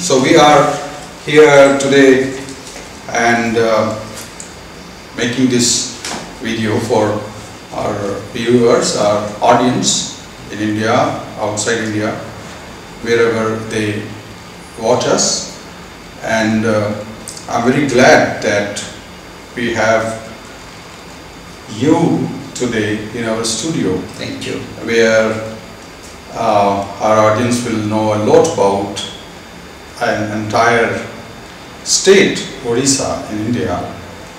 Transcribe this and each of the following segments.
So we are here today and making this video for our viewers, our audience in India, outside India, wherever they watch us. And I'm very glad that we have you today in our studio. Thank you. Where our audience will know a lot about an entire state, Odisha in India,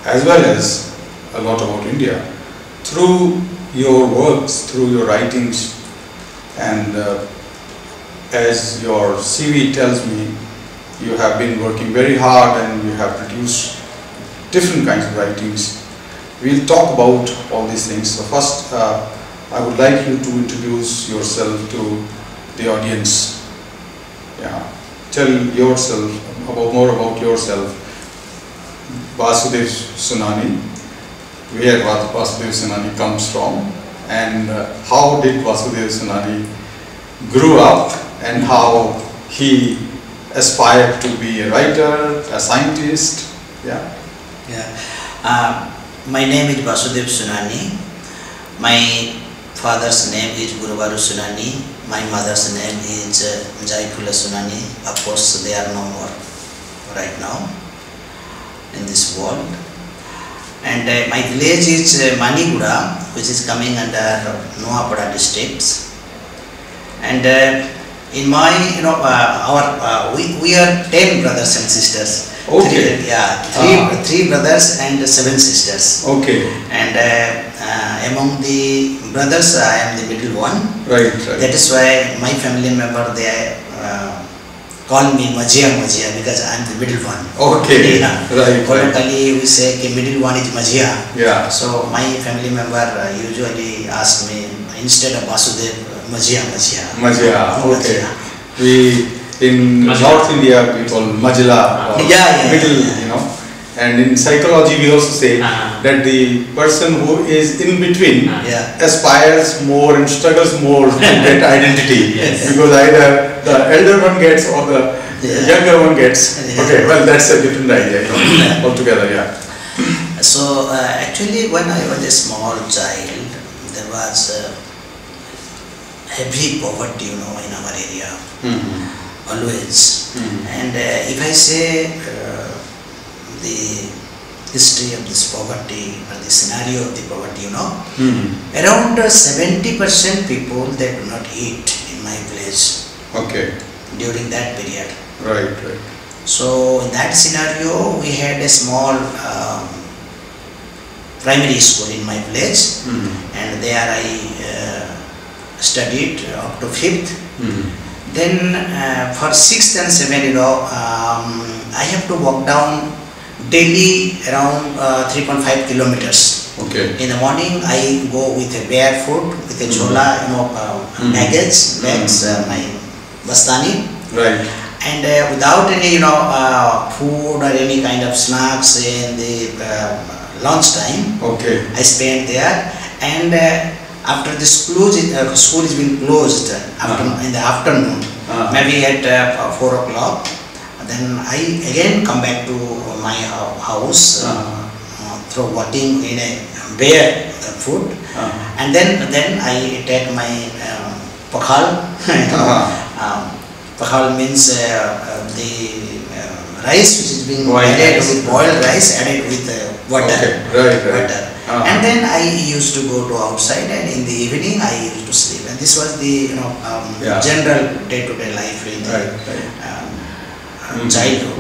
as well as a lot about India through your works, through your writings, and as your CV tells me, you have been working very hard and you have produced different kinds of writings. We'll talk about all these things. So first, I would like you to introduce yourself to the audience. Yeah, tell yourself about more about yourself. Basudev Sunani, where Basudev Sunani comes from, and how did Basudev Sunani grew up, and how he aspired to be a writer, a scientist. Yeah. Yeah. My name is Basudev Sunani. My father's name is Guruvaru Sunani. My mother's name is Jaifula Sunani. Of course, they are no more right now in this world. And my village is Manigura, which is coming under Nuapada districts. And in my, we are 10 brothers and sisters. Okay. Three brothers and 7 sisters. Okay. And among the brothers, I am the middle one. Right, right. That is why my family member, they call me Majia, because I am the middle one. Okay. Right. Colloquially, we say the middle one is Majia. Yeah. So my family member usually ask me, instead of Basudev, Majia. Okay. In North India, we call Majla, or middle, you know. And in psychology, we also say that the person who is in between aspires more and struggles more to get identity. Yes. Because either the elder one gets or the younger one gets. Okay, well, that's a different idea, you know, altogether, yeah. So, actually, when I was a small child, there was heavy poverty, you know, in our area. Mm-hmm. Always. Mm-hmm. And if I say the history of this poverty or the scenario of the poverty, you know, around 70% people, they do not eat in my village. Okay. During that period. Right, right. So in that scenario, we had a small primary school in my village, and there I studied up to 5th. Mm-hmm. Then for 6th and 7th, you know, I have to walk down daily around 3.5 kilometers. Okay. In the morning, I go with a barefoot, with a chola, you know, bags, my bastani. Right. And without any, you know, food or any kind of snacks in the lunch time. Okay. I spent there, and after the school is been closed in the afternoon, maybe at 4 o'clock, then I again come back to my house through walking in a bare food, and then I take my pakhal. Pakhal means the rice which is being added with boiled rice added with water. Okay. Right, right. Water. And then I used to go to outside, and in the evening I used to sleep. And this was the, you know, general day-to-day life in the childhood.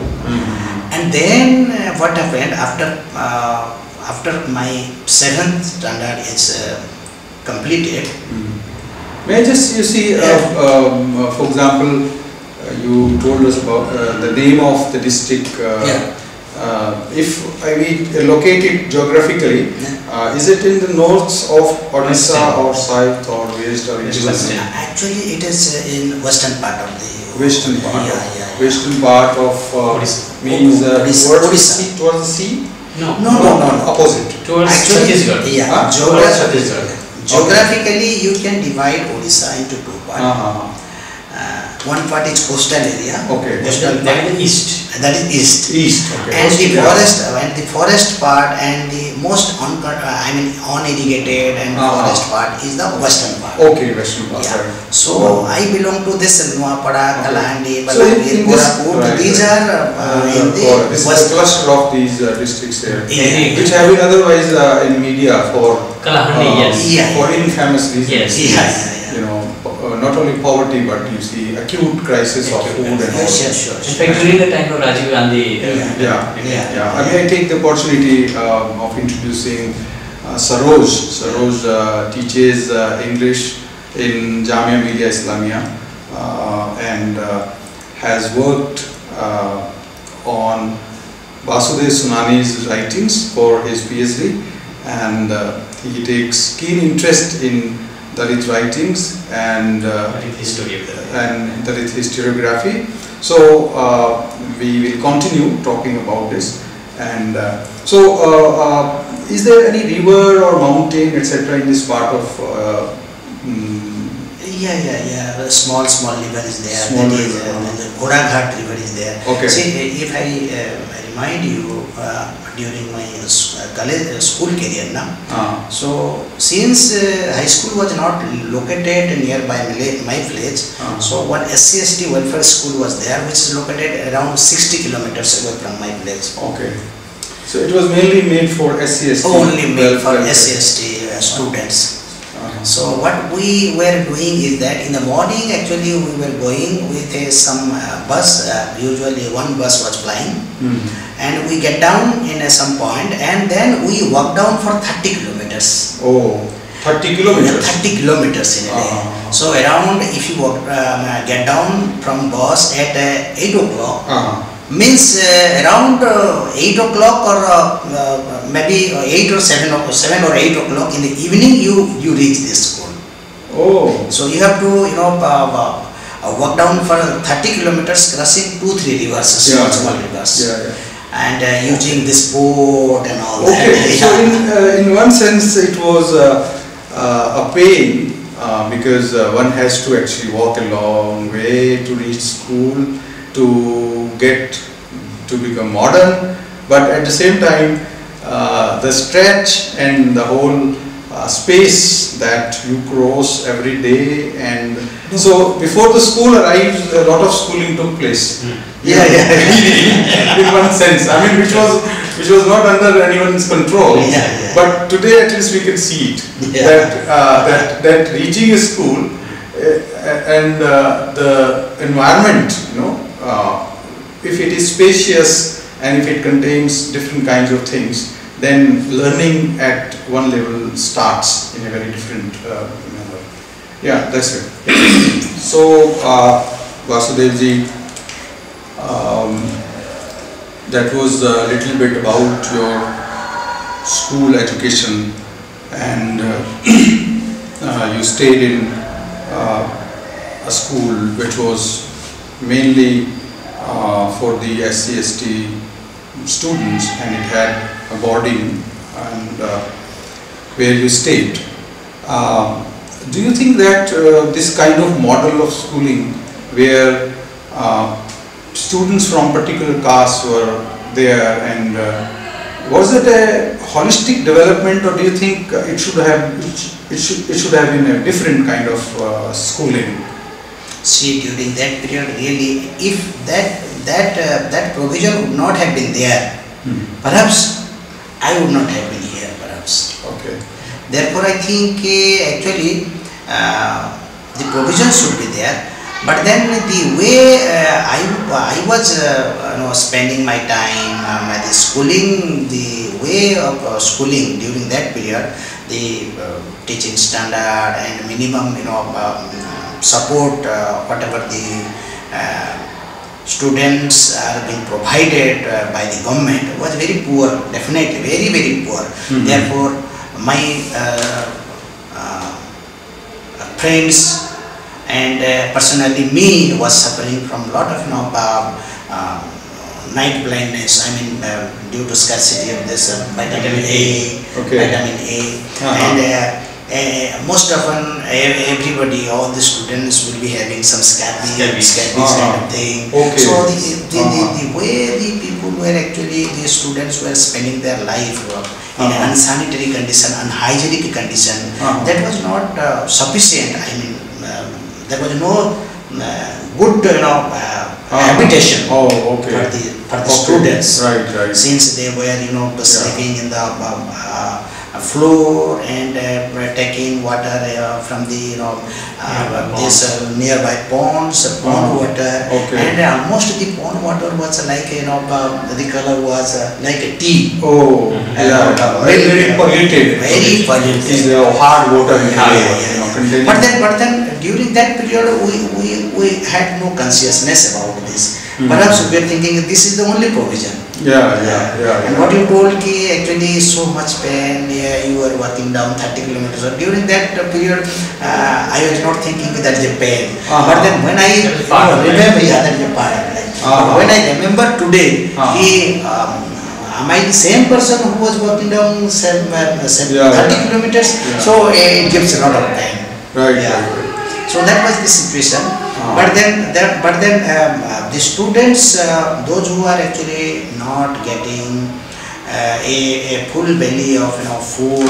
And then what happened after after my 7th standard is completed? May I just, you see, for example, you told us about the name of the district. If we locate it geographically, is it in the north of Odisha or south or west or east? Actually, it is in western part of the western part. Western part of Odisha means Odisha towards the sea. No. Opposite. Towards Chhattisgarh. Yeah. Geographically, you can divide Odisha into 2 parts. One part is coastal area. Okay. Coastal that is east. That is east. East. Okay. And the forest, and the forest part, and the most unirrigated and forest part is the western part. Okay, western part. Yeah. Right. So I belong to this Nuapada, Kalahandi, Bolangir, Durga Puja. These are in the west cluster of these districts there, yeah. Which have been otherwise in media for Kalahandi, yes, for infamous reasons. Yes. You know, not only poverty, but you see acute crisis of food and all. Sure. In fact, during the time of Rajiv Gandhi. I take the opportunity of introducing Saroj. Saroj teaches English in Jamia Millia Islamia and has worked on Basudev Sunani's writings for his PhD, and he takes keen interest in Dalit writings and Dalit historiography. So we will continue talking about this. And is there any river or mountain, etc., in this part of? A small river is there. Small river. The Ghat River is there. Okay. See, if I remind you, during my college school career, so since high school was not located nearby my village, so one SCST welfare school was there, which is located around 60 kilometers away from my village. Okay. So it was mainly made for SCST. Only made for SCST students. So what we were doing is that in the morning actually we were going with some bus, usually one bus was flying, and we get down in some point and then we walk down for 30 kilometers. Oh, 30 kilometers? 30 kilometers in a day. So around, if you walk, get down from bus at 8 o'clock, means around 8 o'clock or maybe 7 or 8 o'clock in the evening you reach this goal. Oh. So you have to, you know, walk down for 30 kilometers crossing 2-3 rivers, small rivers. Yeah, yeah. And using this boat and all that. Okay, so in one sense it was a pain because one has to actually walk a long way to reach school, to get to become modern, but at the same time the stretch and the whole space that you cross every day. And so before the school arrives, a lot of schooling took place. In one sense, I mean, which was not under anyone's control. But today at least we can see it, that reaching a school and the environment, you know, if it is spacious and if it contains different kinds of things, then learning at one level starts in a very different manner. Yeah, that's it. So, Vasudevji, that was a little bit about your school education, and you stayed in a school which was mainly for the SCST students, and it had a boarding, and where you stayed. Do you think that this kind of model of schooling, where students from particular castes were there, and was it a holistic development, or do you think it should have been a different kind of schooling? See, during that period, really, if that provision would not have been there, perhaps I would not have been here. Perhaps. Okay. Therefore, I think actually the provision should be there. But then the way I was spending my time, the schooling, the way of schooling during that period, the teaching standard and minimum, you know, support, whatever the students are being provided by the government, was very poor, definitely very, very poor. Therefore, my friends and personally me was suffering from a lot of night blindness, I mean, due to scarcity of this vitamin A, and most often everybody, all the students will be having some scabies kind of thing. Okay. So the way the people were actually, the students were spending their life in an unsanitary condition, unhygienic condition, that was not sufficient. I mean, there was no good, habitation for the students. Right, right. Since they were, sleeping in the floor and taking water from the nearby ponds, pond water, and most of the pond water was like the color was like a tea. Oh, very polluted, very polluted, hard water. But then during that period we had no consciousness about this. Perhaps we are thinking this is the only provision. And what you told ki actually so much pain, you were walking down 30 kilometers. So during that period, I was not thinking that is a pain. But then when I remember, that is a part of life. When I remember today, am I the same person who was walking down 30 kilometers? So it gives a lot of pain. So that was the situation. But then the students, those who are actually not getting a full belly of food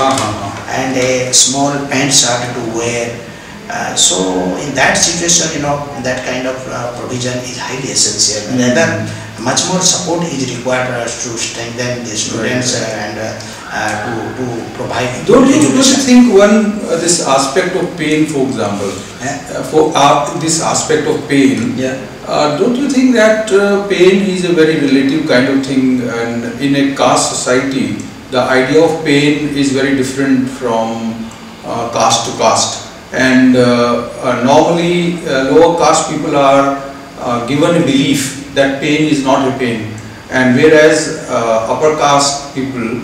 and a small pants to wear, so in that situation, that kind of provision is highly essential. Rather, much more support is required to strengthen the students and to provide. Don't you think this aspect of pain, for example, this aspect of pain, don't you think that pain is a very relative kind of thing, and in a caste society, the idea of pain is very different from caste to caste, and normally lower caste people are given a belief that pain is not a pain, and whereas upper caste people,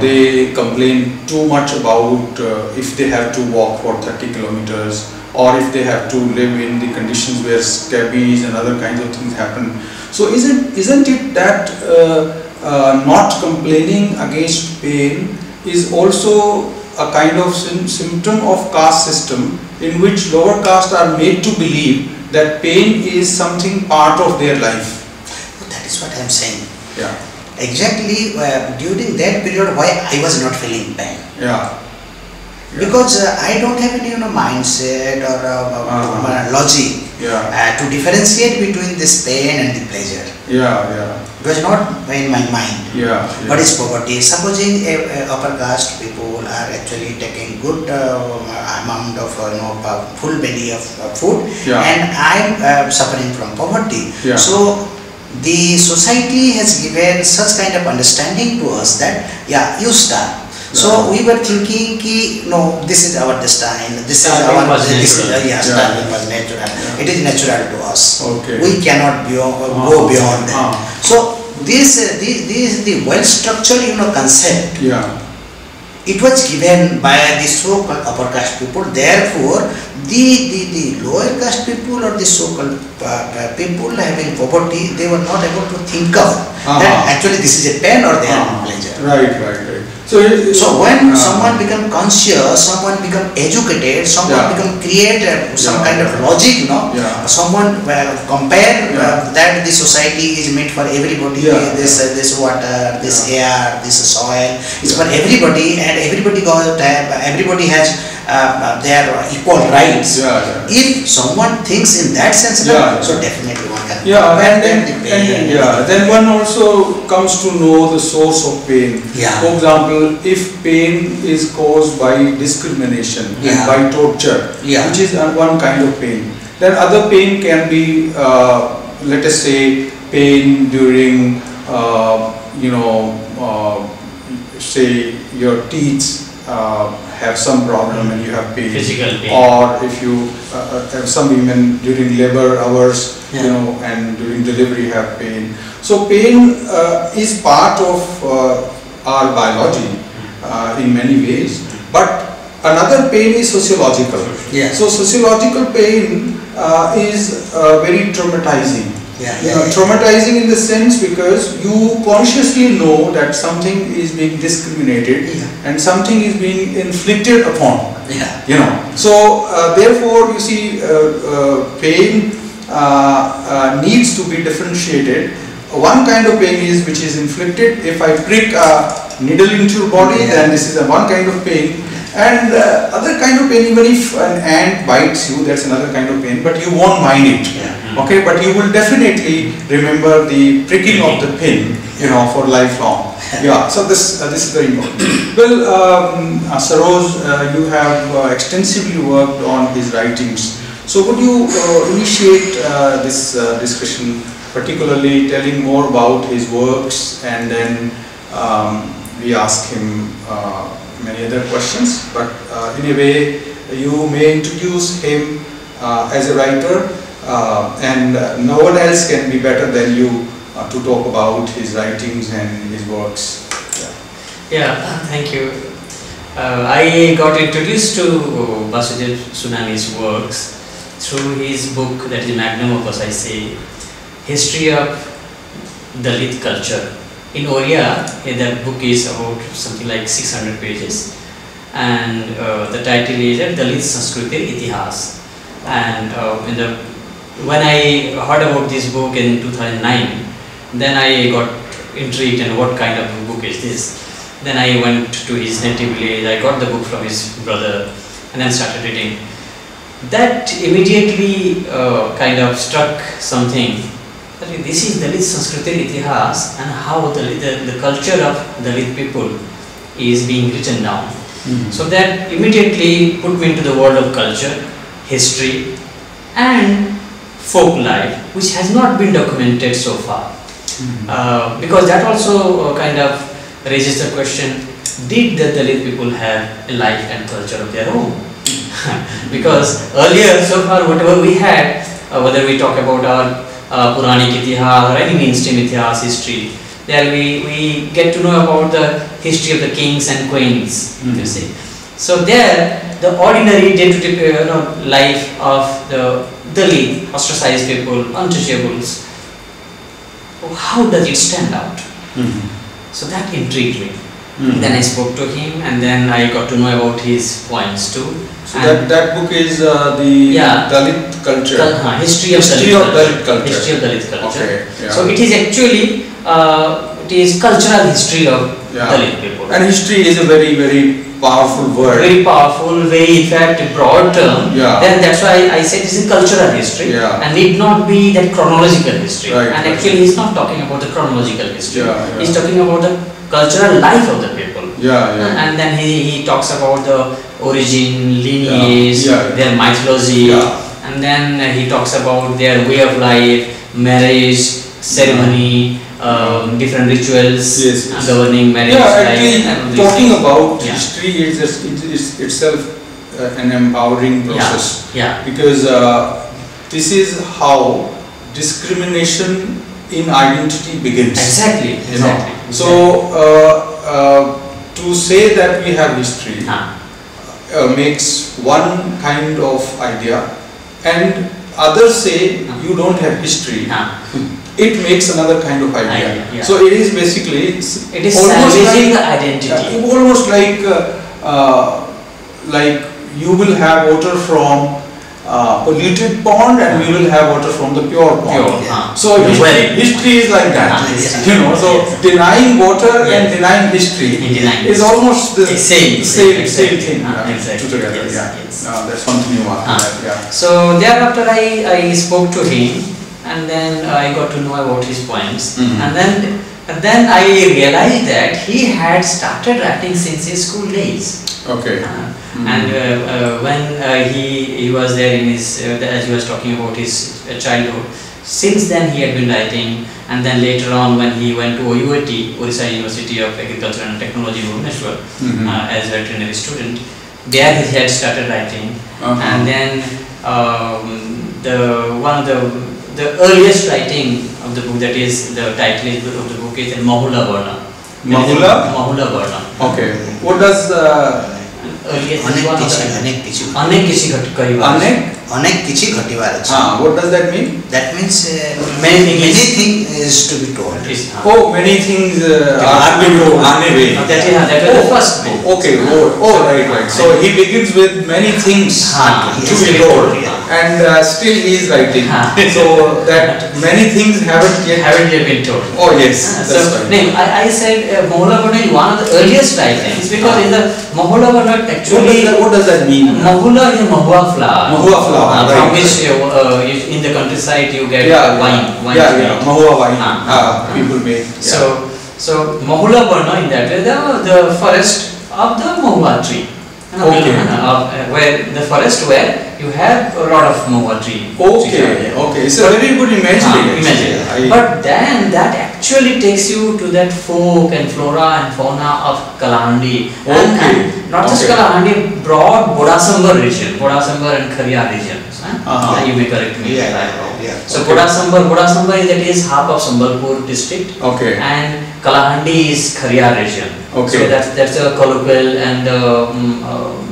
they complain too much about if they have to walk for 30 kilometers or if they have to live in the conditions where scabies and other kinds of things happen. So isn't it that not complaining against pain is also a kind of symptom of caste system, in which lower caste are made to believe that pain is something part of their life? That is what I am saying. Exactly, during that period, why I was not feeling pain? Because I don't have any mindset or logic to differentiate between this pain and the pleasure. It was not in my mind. What is poverty? Supposing upper caste people are actually taking good amount of full belly of food, and I'm suffering from poverty. So the society has given such kind of understanding to us that, you starve. So we were thinking, no, this is our destiny, starving was natural, it is natural to us. We cannot go beyond that. So this is the well-structured concept. It was given by the so-called upper caste people. Therefore, the lower caste people or the so-called people having poverty, they were not able to think of that actually this is a pain or they are in pleasure. So when someone becomes conscious, someone becomes educated, someone becomes creative, some kind of logic, someone compare that the society is made for everybody, this water, this air, this soil, it's for everybody, and everybody has their equal rights. If someone thinks in that sense, so definitely one can. Then one also comes to know the source of pain. For example, if pain is caused by discrimination and by torture, which is one kind of pain, then other pain can be, let us say, pain during, say your teeth have some problem and you have pain, physical pain, or if you have some women during labor hours, and during delivery have pain. So pain is part of our biology in many ways, but another pain is sociological. So sociological pain is very traumatizing. Yeah, you know, traumatizing in the sense because you consciously know that something is being discriminated and something is being inflicted upon. You know, so therefore you see pain needs to be differentiated. One kind of pain is which is inflicted. If I prick a needle into your body, then this is a one kind of pain. And other kind of pain, even if an ant bites you, that's another kind of pain, but you won't mind it. Okay, but you will definitely remember the pricking of the pin, you know, for lifelong. So this this is very important. Well, Saroj, you have extensively worked on his writings. So would you initiate this discussion, particularly telling more about his works, and then we ask him many other questions, but in a way you may introduce him as a writer, and no one else can be better than you to talk about his writings and his works. Thank you. I got introduced to Basudev Sunani's works through his book, that is magnum opus, I say, History of Dalit Culture. In Oriya, that book is about something like 600 pages, and the title is Dalit Sanskruti Itihas. And when I heard about this book in 2009, then I got intrigued and what kind of book is this. Then I went to his native village, I got the book from his brother, and then started reading. That immediately kind of struck something. This is Dalit Sanskruti Itihas, and how the culture of Dalit people is being written down. So that immediately put me into the world of culture, history and folk life, which has not been documented so far. Because that also kind of raises the question, did the Dalit people have a life and culture of their own? Because earlier, so far, whatever we had, whether we talk about our Puranic Itihas or any mainstream Itihas history, there we get to know about the history of the kings and queens, you see. So there, the ordinary day-to-day life of the Dalit, ostracized people, untouchables, how does it stand out? So that intrigued me. Then I spoke to him, and then I got to know about his points too. So that book is the Dalit Culture. History of Dalit Culture. So it is actually it is cultural history of Dalit people. And history is a very, very powerful word. Very powerful, very in fact broad term. Then that's why I said this is cultural history and need not be that chronological history. And actually he's not talking about the chronological history. He's talking about the cultural life of the people. And then he talks about the origin, lineage, their mythology, and then he talks about their way of life, marriage, ceremony, different rituals, governing marriage life. Actually, talking about history is itself an empowering process. Because this is how discrimination in identity begins. Exactly. So to say that we have history makes one kind of idea, and others say you don't have history. It makes another kind of idea. So it is basically salvaging the identity. Almost like you will have water from polluted pond, and we will have water from the pure pond. So history is like that, you know. So denying water and denying history is almost the same thing. Together, that's something you want. So thereafter, I spoke to him, and then I got to know about his poems, and then I realized that he had started writing since his school days. And when he was there in his, as he was talking about his childhood, since then he had been writing, and then later on when he went to OUAT, Odisha University of Agriculture and Technology, Bhubaneswar, as a veterinary student, there he had started writing. And then the earliest writing of the book, that is the title of the book, is Mahula Varna. Mahula Varna. What does Anek Kishi Ghat Kariwas. Anek अनेक किसी घटिवार है। हाँ, what does that mean? That means many things is to be told. Oh, many things are to be told. That is the first book. Okay, oh, right, right. So he begins with many things to be told, and still he is writing. So that many things haven't yet been told. Oh yes, that's right. I said Mahula Varna is one of the earliest writings because in the Mahula Varna actually what does that mean? Mahula is mahua flower. Mahua flower. From which in the countryside you get wine. Yeah, mahua wine. People make. So Mahula Varna in that way, the forest of the mahua tree. Okay. Where the forest where you have a lot of mahua tree. Okay. Okay. So very good imagery. But then that actually takes you to that folk and flora and fauna of Kalahandi. Okay. Not just Kalahandi, broad Bodasambar region, Bodasambar and Kharia regions. You may correct me if I am wrong. So Bodasambar is half of Sambalpur district. Okay. And Kalahandi is Kharia region. Okay. So that's a colloquial and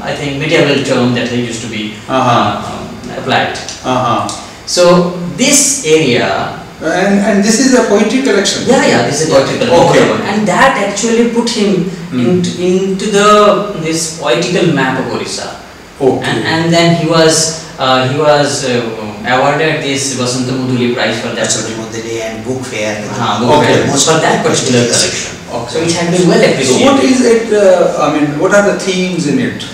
I think medieval term that used to be applied. So this area. And this is a poetry collection. This is a poetry collection. Okay. And that actually put him into this poetical map of Odisha. Okay. And then he was awarded this Vasanta Muduli prize for that. Vasanta Muduli and book fair. Most for that particular collection. Okay. So it had been well appreciated. So what is it? I mean, what are the themes in it?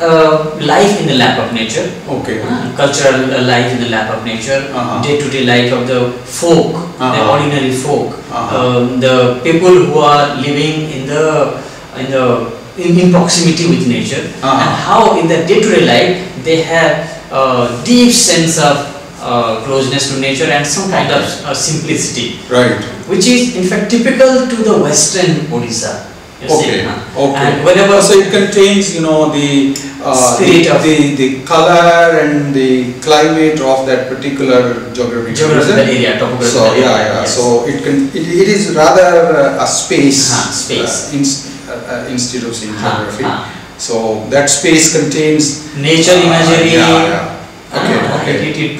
Life in the lap of nature, cultural life in the lap of nature, day-to-day life of the folk, the ordinary folk, the people who are living in proximity with nature, and how in the day-to-day life they have a deep sense of closeness to nature and some kind of simplicity, which is in fact typical to the Western Odisha. And whenever so it contains, you know, the color and the climate of that particular geographical area, topographical area. So it is rather a space, instead of saying geography. So that space contains nature imagery. It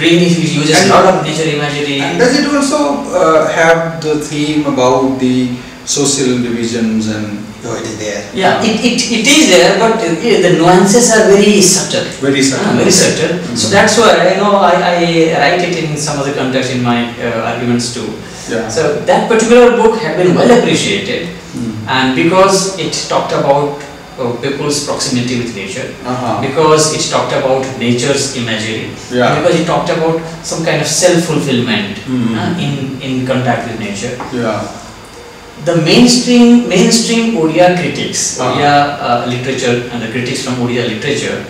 uses a lot of nature imagery. And does it also have the theme about the social divisions and? No, it is there. It is there, but the nuances are very subtle. Very subtle. So that's why I write it in some other context in my arguments too. So that particular book had been well appreciated, and because it talked about people's proximity with nature, because it talked about nature's imagery, because it talked about some kind of self-fulfillment in contact with nature. The mainstream Odia critics, Odia literature and the critics from Odia literature,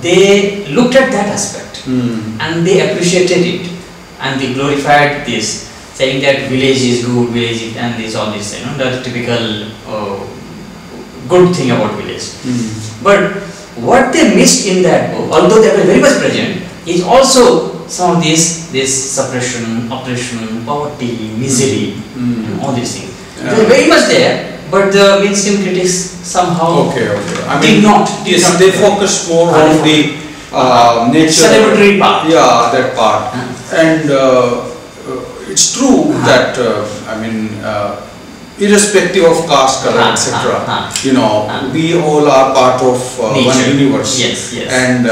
they looked at that aspect and they appreciated it and they glorified this, saying that village is good, village and this, all this, the typical good thing about village. But what they missed in that book, although they were very much present, is also some of this suppression, oppression, poverty, misery, and all these things. They are very much there, but the mainstream critics somehow did not. They focus more on the nature, celebratory part. That part. And it's true that irrespective of caste, color, etc. We all are part of one universe. And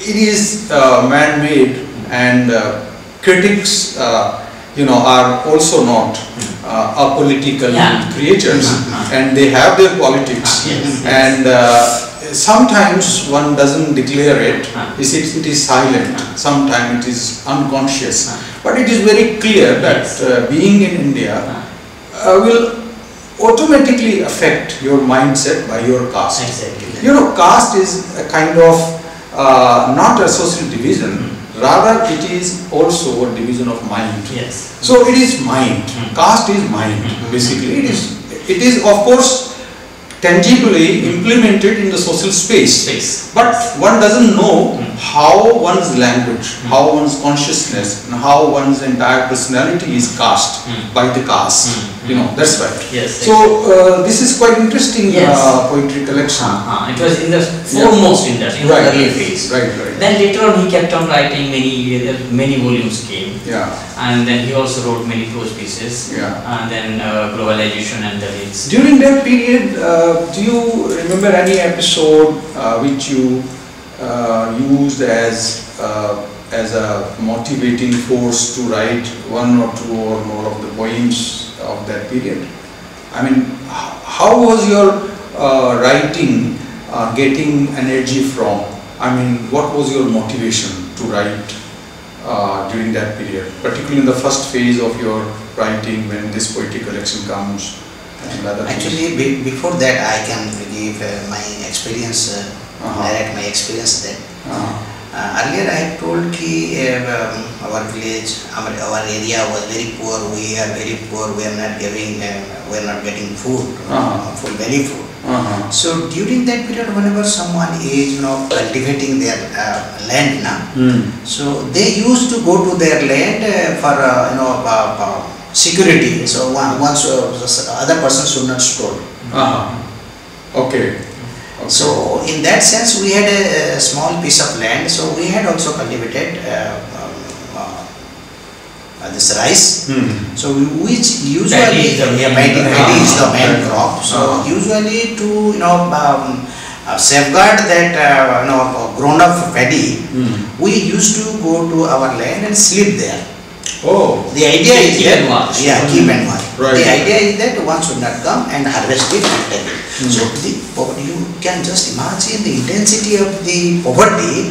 it is man-made, and critics, are also not. Are political creatures, and they have their politics, and sometimes one doesn't declare it. It is silent. Sometimes it is unconscious, but it is very clear that being in India will automatically affect your mindset by your caste. Exactly. Caste is a kind of not a social division. Rather, it is also a division of mind. So it is mind. Caste is mind. Basically, it is of course tangibly implemented in the social space. But one doesn't know how one's language, how one's consciousness, and how one's entire personality is cast by the caste. you know, that's right. Yes. So this is quite interesting, yes. Poetry collection. It was in the foremost, yeah, in the early phase. Right, right. Then later on he kept on writing, many volumes came. Yeah. And then he also wrote many prose pieces. Yeah. And then globalization and Dalits. During that period, do you remember any episode which you used as a motivating force to write one or two or more of the poems of that period? I mean, how was your writing getting energy from? I mean, what was your motivation to write during that period, particularly in the first phase of your writing when this poetry collection comes? Actually, before that, I can give my experience, narrate my experience there. Earlier I had told that our village, our area was very poor, we are very poor, we are not giving, we are not getting food, very food. So during that period, whenever someone is cultivating their land now, so they used to go to their land for security, so once other person should not stole. Okay. Okay. So in that sense we had a small piece of land, so we had also cultivated this rice, so which usually is the main crop, so usually to safeguard that grown up paddy, we used to go to our land and sleep there. Oh, the idea is keep and watch. Yeah, keep and watch. Right. The idea is that one should not come and harvest it and take it. So you can just imagine the intensity of the poverty.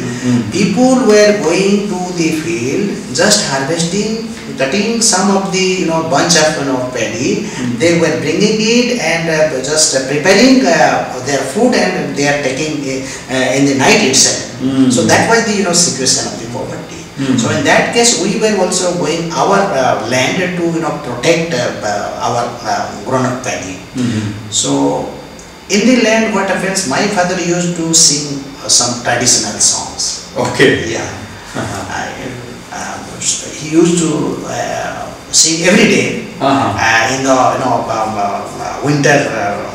People were going to the field, just harvesting, cutting some of the bunch of paddy. They were bringing it and just preparing their food, and they are taking in the night itself. So that was the situation of the poverty. So in that case, we were also going our land to protect our grown-up paddy. So in the land, what happens? My father used to sing some traditional songs. Okay. Yeah. He used to sing every day in the winter.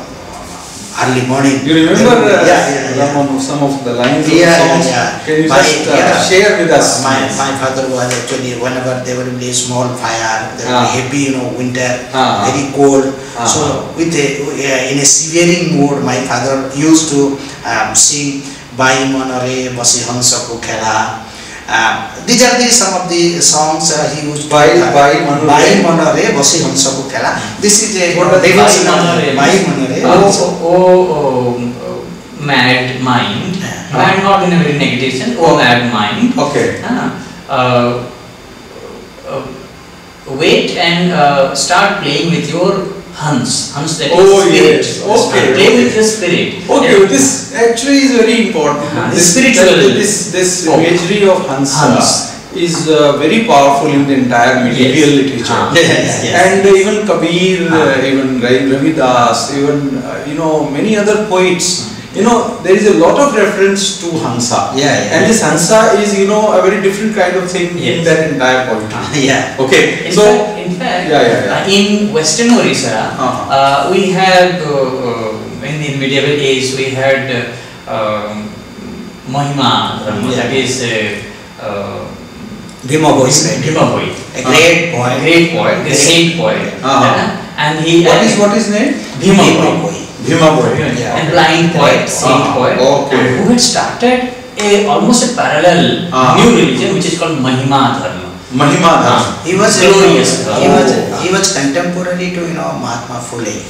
Early morning. You remember some of the lines of songs? Can you just share with us? My father was actually, whenever there would be a small fire, there would be heavy, winter, very cold. So with in a severing mood, my father used to sing Bai Manare Basi Hansa Ko Khela. These are the some of the songs he used. Bai Manare Basi Hansa Ko Khela. This is a mad mind. Mad, not in a very negative sense. Mad mind. Okay. Wait and start playing with your Hans. Hans, that is spirit. Okay. Play with your spirit. Okay, this actually is very important. This spiritual. This imagery of Hansa is very powerful in the entire medieval literature. And even Kabir, even Ravidas, even many other poets. There is a lot of reference to Hansa. And this Hansa is, a very different kind of thing in that entire poetry. Okay. In fact, in Western Orissa, we had, in the medieval age, we had Mahima Dharma, that is Bhima Bhoi, a great poet, a saint poet. And he, what is his name? Bhima Bhoi. And blind poet, saint poet, who had started almost a parallel new religion which is called Mahima Dharma. He was glorious. He was contemporary to Mahatma Phule.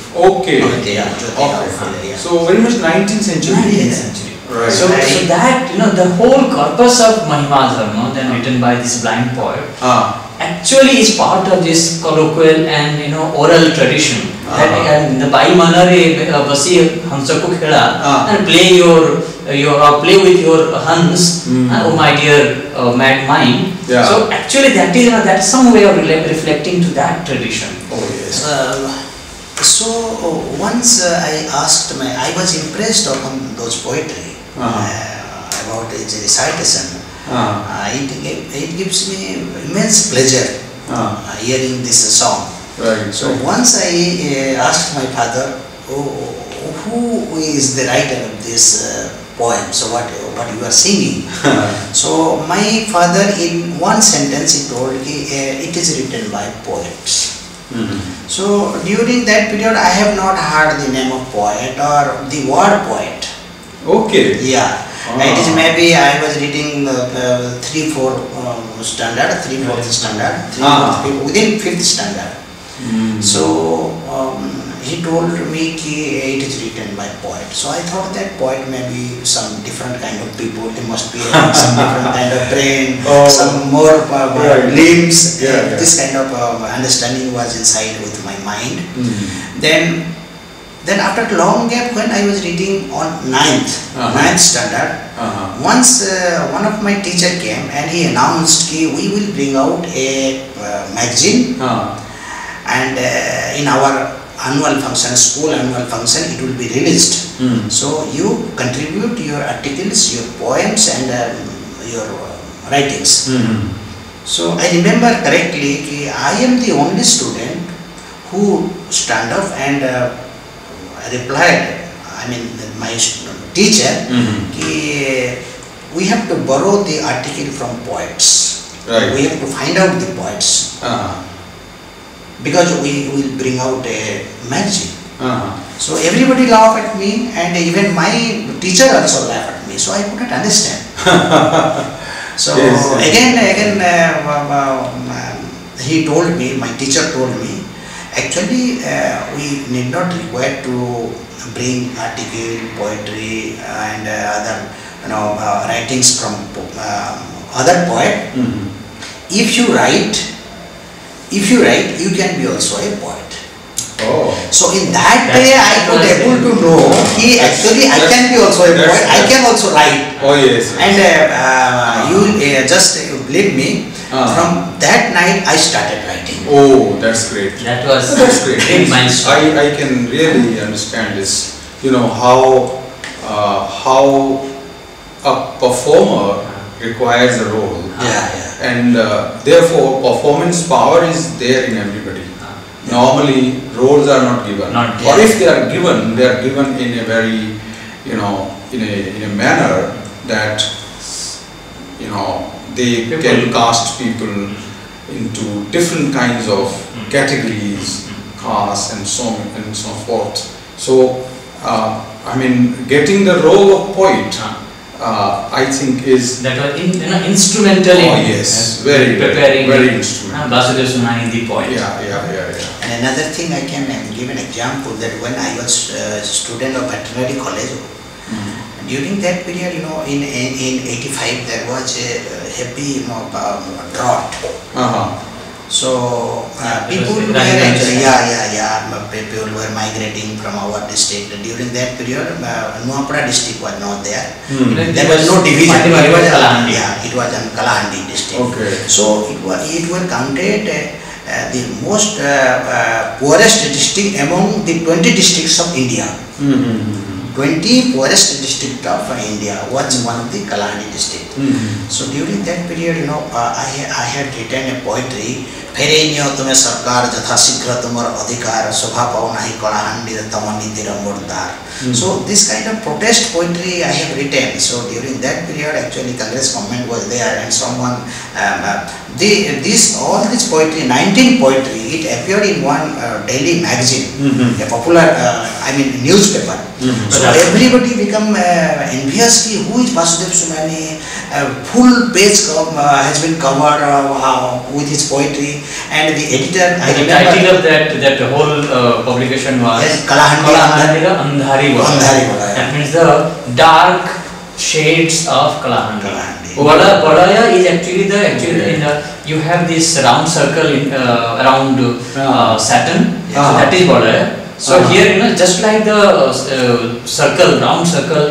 So very much 19th century. 19th century. Right. So that the whole corpus of Mahima Dharma, then written by this blind poet, actually is part of this colloquial and oral tradition. That Bai Manare Basi Hansa Ko Khela, and play play with your Hans, oh my dear mad mind. So actually that is that's some way of reflecting to that tradition. So once I asked I was impressed upon those poetry about its recitation. It gives me immense pleasure hearing this song. Right. So once I asked my father, oh, who is the writer of this poem? So what you are singing? So my father, in one sentence, he told me it is written by poets. Mm-hmm. So during that period, I have not heard the name of poet or the word poet. Okay. Yeah. Ah. It is maybe I was reading 3, 4 standard, 3, 4th standard, 3, 4th, within 5th standard. Mm. So he told me it is written by poet. So I thought that poet may be some different kind of people. They must be some different kind of brain, some more limbs. Yeah, yeah. This kind of understanding was inside with my mind. Mm. Then after long gap, when I was reading on 9th, 9th standard, once one of my teacher came and he announced that we will bring out a magazine. And in our annual function, school annual function, it will be released. Mm. So you contribute your articles, your poems and your writings. Mm. So I remember correctly, I am the only student who stand up and replied, I mean my teacher, we have to borrow the article from poets. Right. We have to find out the poets. Because we will bring out a magazine. So everybody laughed at me and even my teacher also laughed at me. So I couldn't understand. So he told me, my teacher told me, actually we need not require to bring article, poetry and other writings from other poet. If you write, you can be also a poet. Oh. So in that way, I could able to know that actually I can be also a poet. I can also write. Oh yes. And you just believe me. From that night, I started writing. Oh, that's great. That was great. I can really understand this. You know how a performer requires a role. Yeah. Yeah. And therefore, performance power is there in everybody. Yeah. Normally, roles are not given, or if they are given in a very, in a manner that, they can cast people into different kinds of categories, castes, and so forth. So, I mean, getting the role of poet. I think is that was instrumental in preparing very instrumental. Basudev Sunani, the poet. Yeah. And another thing I can give an example that when I was a student of veterinary college, during that period, in 85 there was a heavy drought. So people were people were migrating from our district. During that period, Nuapada district was not there. There was no division. It was Kalahandi. Yeah, it was in Kalahandi district. Okay. So it was counted the most poorest district among the 20 districts of India. 20 poorest district of India was one of the Kalahandi district. So during that period, I had written a poetry. Ferenyo tume sarkar jatha sikra tumar adhikar sobha pao nahi Kalahandi tamani tiramurdar. So this kind of protest poetry I have written. So during that period, actually Congress government was there and someone all this poetry, 19 poetry, it appeared in one daily magazine, a popular newspaper. So everybody become envious ki who is Basudev Sunani, full page has been covered with his poetry, and the editor, I remember, the title of that whole publication was Kalahandi Andhari. That means the dark shades of Kalahandi. Bolaya is actually you have this round circle around Saturn, so that is Bolaya. So here, just like the round circle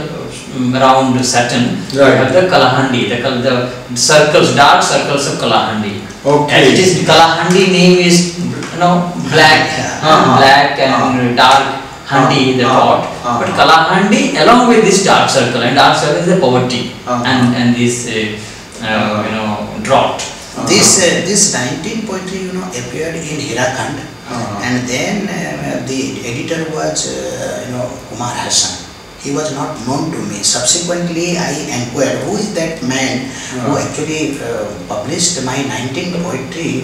around Saturn, you have the Kalahandi, the circles, dark circles of Kalahandi. Okay. And it is, Kalahandi name is, black, black and dark, handi, the thought. But Kalahandi, along with this dark circle, and dark circle is the poverty and this, drought. This 19 poetry, appeared in Hirakhand, and then the editor was, Kumar Hasan. He was not known to me. Subsequently, I inquired, who is that man who actually published my 19 poetry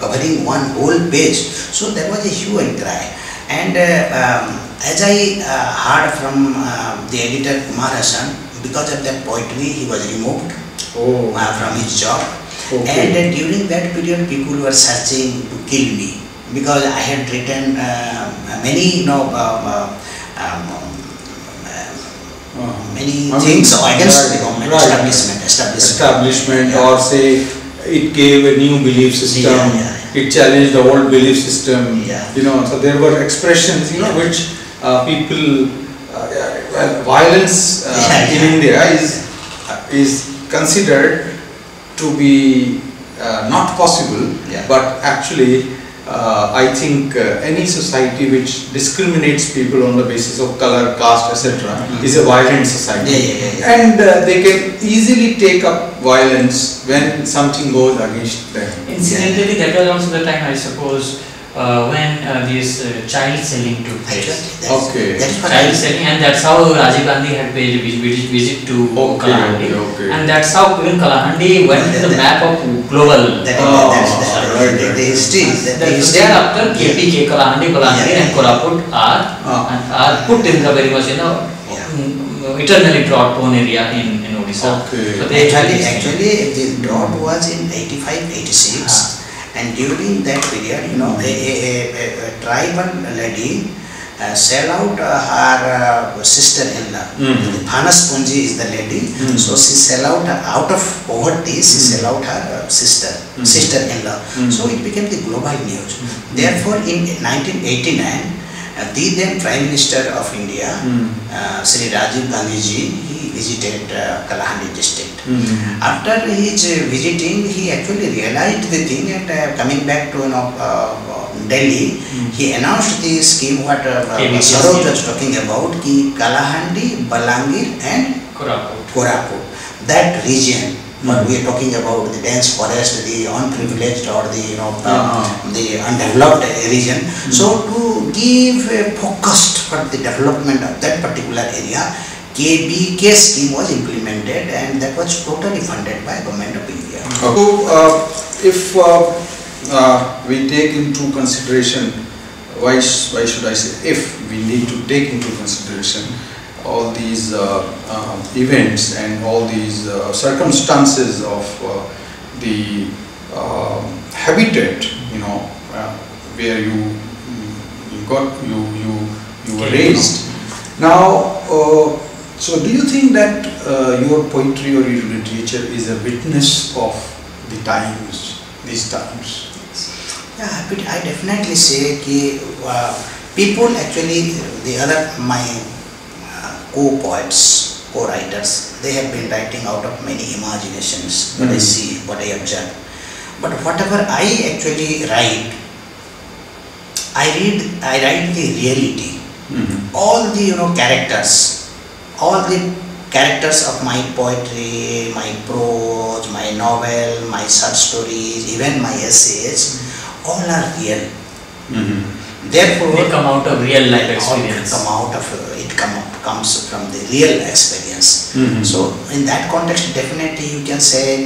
covering one whole page? So there was a hue and cry. And as I heard from the editor Kumar Hasan, because of that poetry, he was removed from his job. Okay. And during that period, people were searching to kill me because I had written many, many things against the government establishment or say it gave a new belief system, it challenged the old belief system, so there were expressions, which people, violence in India is considered to be not possible, but actually I think any society which discriminates people on the basis of color, caste, etc. Is a violent society. And they can easily take up violence when something goes against them. Incidentally, that was also the time, I suppose, when this child selling took place. Child selling, and that's how Rajiv Gandhi had paid a visit to Kalahandi. And that's how Kalahandi went to the map of global. Thereafter, KPK, Kalahandi and Koraput are put in the very much, eternally drought-prone area in Odisha. So actually, the drought was in 85-86. And during that period, a tribal lady sell out her sister-in-law. Thanas Punji is the lady. So she sell out, out of poverty, she sell out her sister-in-law. So it became the global news. Therefore, in 1989, the then Prime Minister of India, Sri Rajiv Gandhi ji, he visited Kalahandi district. After his visiting, he actually realized the thing, and coming back to Delhi, he announced the scheme what Saroj was talking about, ki Kalahandi, Bolangir and Koraput, that region. But we are talking about the dense forest, the unprivileged or the the undeveloped region. So to give a focus for the development of that particular area, KBK scheme was implemented, and that was totally funded by Government of India. So if we take into consideration, why should I say, if we need to take into consideration all these events and all these circumstances of the habitat, where you were raised. Now, so do you think that your poetry or your literature is a witness of the times, these times? Yeah, but I definitely say that people actually, my co-poets, co-writers, they have been writing out of many imaginations, what I see, what I observe. But whatever I actually write, I write the reality. All the characters, all the characters of my poetry, my prose, my novel, my short stories, even my essays, all are real. Therefore, they come out of real life experience. Comes from the real experience. So in that context, definitely you can say,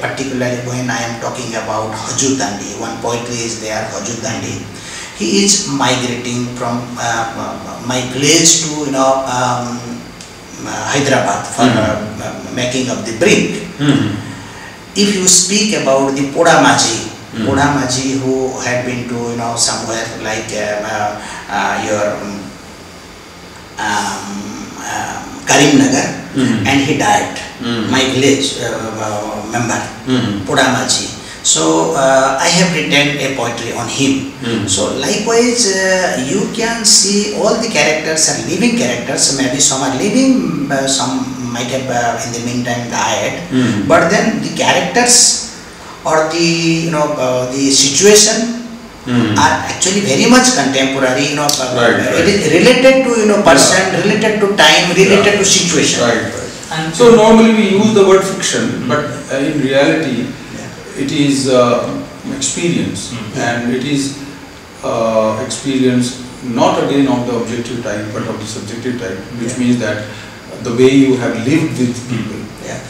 particularly when I am talking about Haju Dandi, one poetry is there, Haju Dandi. He is migrating from my village to Hyderabad for making of the brick. If you speak about the Podamaji, Podamaji who had been to somewhere like your Karimnagar, and he died, my village member, Podamaji. So I have written a poetry on him. So likewise, you can see all the characters are living characters, maybe some are living, some might have in the meantime died, but then the characters or the the situation are actually very much contemporary, it is related to person, related to time, related to situation. And so normally we use the word fiction, but in reality it is experience, and it is experience not again of the objective type but of the subjective type, which means that the way you have lived with people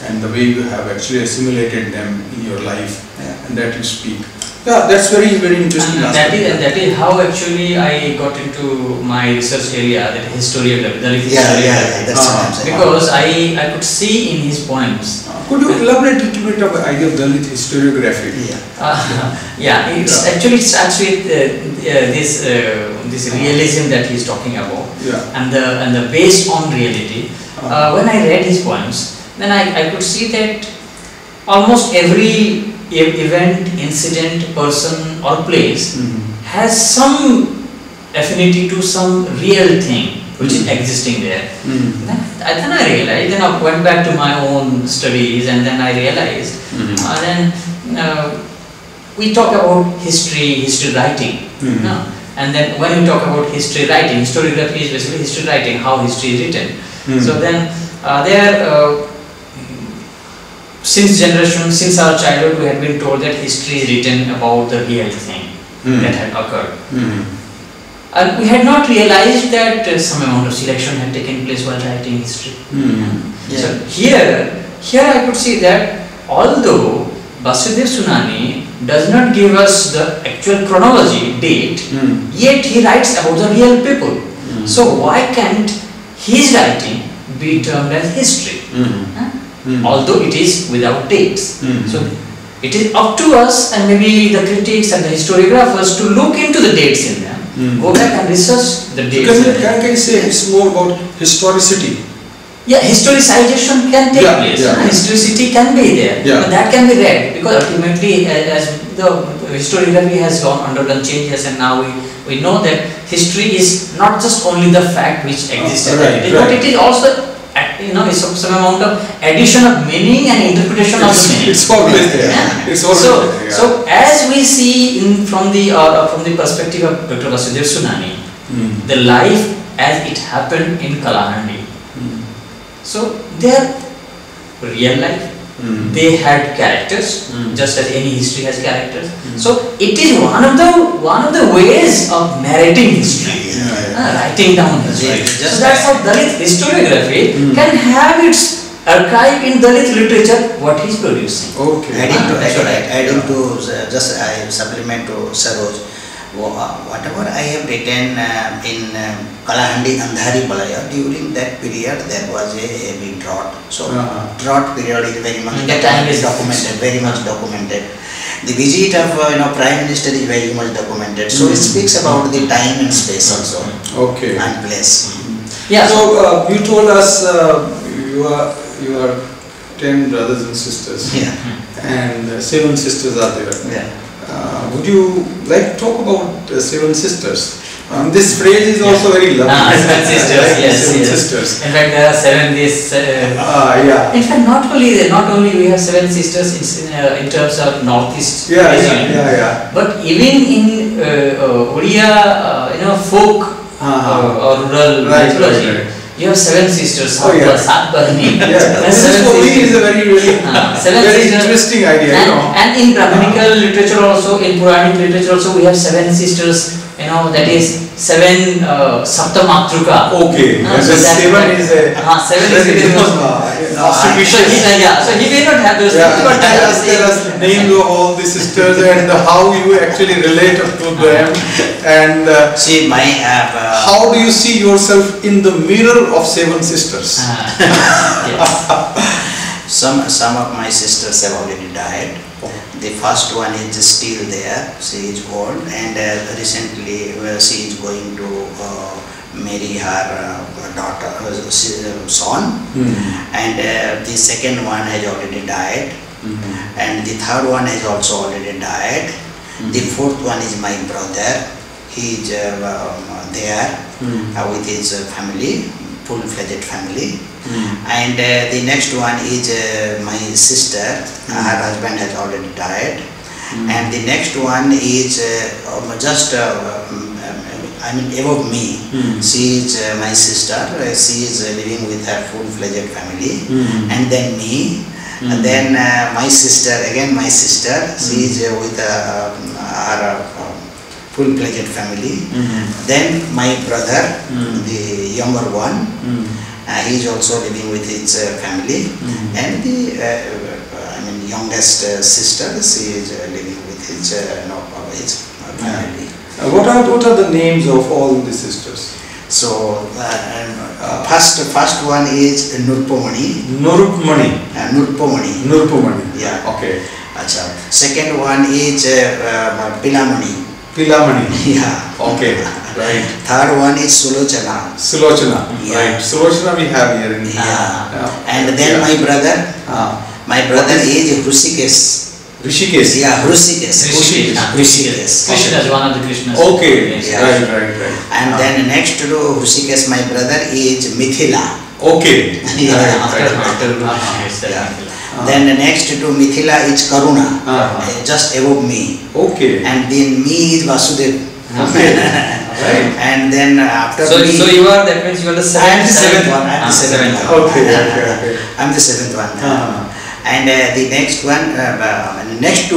and the way you have actually assimilated them in your life, and that you speak. Yeah, that's very, very interesting. And that is how actually I got into my research area, that historian level, Dalit historiography. That's what I'm saying. Because I could see in his poems. Could you elaborate a little bit of the idea of Dalit historiography? Actually it starts with this realism that he's talking about, and the based on reality. When I read his poems, then I could see that almost every event, incident, person or place has some affinity to some real thing which is existing there. Then I realized, then I went back to my own studies, and then I realized we talk about history writing. And then when we talk about history writing, historiography is basically history writing, how history is written. So then since generations, since our childhood, we have been told that history is written about the real thing that had occurred. And we had not realized that some amount of selection had taken place while writing history. So here I could see that although Basudev Sunani does not give us the actual chronology, date, yet he writes about the real people. So why can't his writing be termed as history? Although it is without dates. So it is up to us, and maybe the critics and the historiographers, to look into the dates in them, go back and research the dates. Because can you say it's more about historicity? Historicization can take place. Historicity can be there, but that can be read, because ultimately, as the historiography has undergone changes, and now we know that history is not just only the fact which existed, but it is also, it's some amount of addition of meaning and interpretation of the meaning. It's always there. So as we see from the perspective of Dr. Basudev Sunani, the life as it happened in Kalahandi. So their real life, they had characters, just as any history has characters. So it is one of the ways of narrating history. Writing down history. So that's how Dalit historiography can have its archive in Dalit literature, what he's producing. I supplement to Saroj. Whatever I have written in Kalahandi Andhari Bolangir, during that period there was a big drought. So drought period is very much documented, very much documented. The visit of Prime Minister is very much documented. So it speaks about the time and space also, and place. So you told us you are 10 brothers and sisters, and 7 sisters are there. Would you like to talk about seven sisters? This phrase is also very lovely. Seven sisters, sisters. In fact, there are 7. In fact, not only we have 7 sisters in terms of Northeast region, but even in Odia, folk or rural mythology, you have 7 sisters. 7 is a very interesting idea. And in Brahminical literature also, in Puranic literature also, we have 7 sisters. That is 7 Saptamatruka. So 7 is a so he may not have those things. Tell us names of all the sisters and how you actually relate to them, and how do you see yourself in the mirror of 7 sisters? Some of my sisters have already died. The first one is still there, she is old, and recently she is going to marry her daughter, son, and the second one has already died, and the third one has also already died, the fourth one is my brother, he is there with his family, full-fledged family, and the next one is my sister, her husband has already died, and the next one is above me, she is my sister, she is living with her full-fledged family, and then me, And then my sister, she is with her full-fledged family. Then my brother, the younger one, he is also living with his family. And the youngest sister, she is living with his family. What are the names of all the sisters? So, first one is Nurpomani. Nurpomani. Yeah. Okay. Achha. Second one is Pilamani. Yeah. Okay. Right. Third one is Sulochana. Yeah. Right. Sulochana we have here in India. Yeah. And then my brother. My brother is Hrishikesh. Yeah, Hrishikesh. Krishna is one of the Krishnas. Okay. Yes. Yeah. Right. And then next to Hrishikesh, my brother is Mithila. Okay. Yeah. After then next to Mithila is Karuna, just above me. Okay. And then me is Basudev. Okay. Right. And then after me, so you are, that means you are the seventh one. I'm the seventh one. Okay. I'm the seventh one. And the next one, next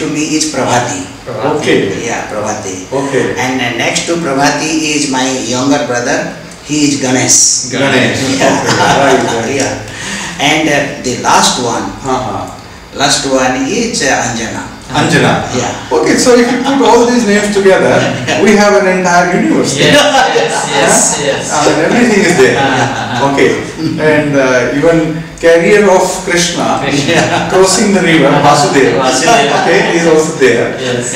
to me is Pravati. Okay. Yeah, Pravati. Okay. And next to Pravati is my younger brother. He is Ganesh. Yeah. Okay. Yeah. And the last one is Anjana. Yeah. Okay, so if you put all these names together, we have an entire universe. Yes. Everything is there. Okay. And even carrier of Krishna, crossing the river, Vasudeva, okay, is also there. Yes.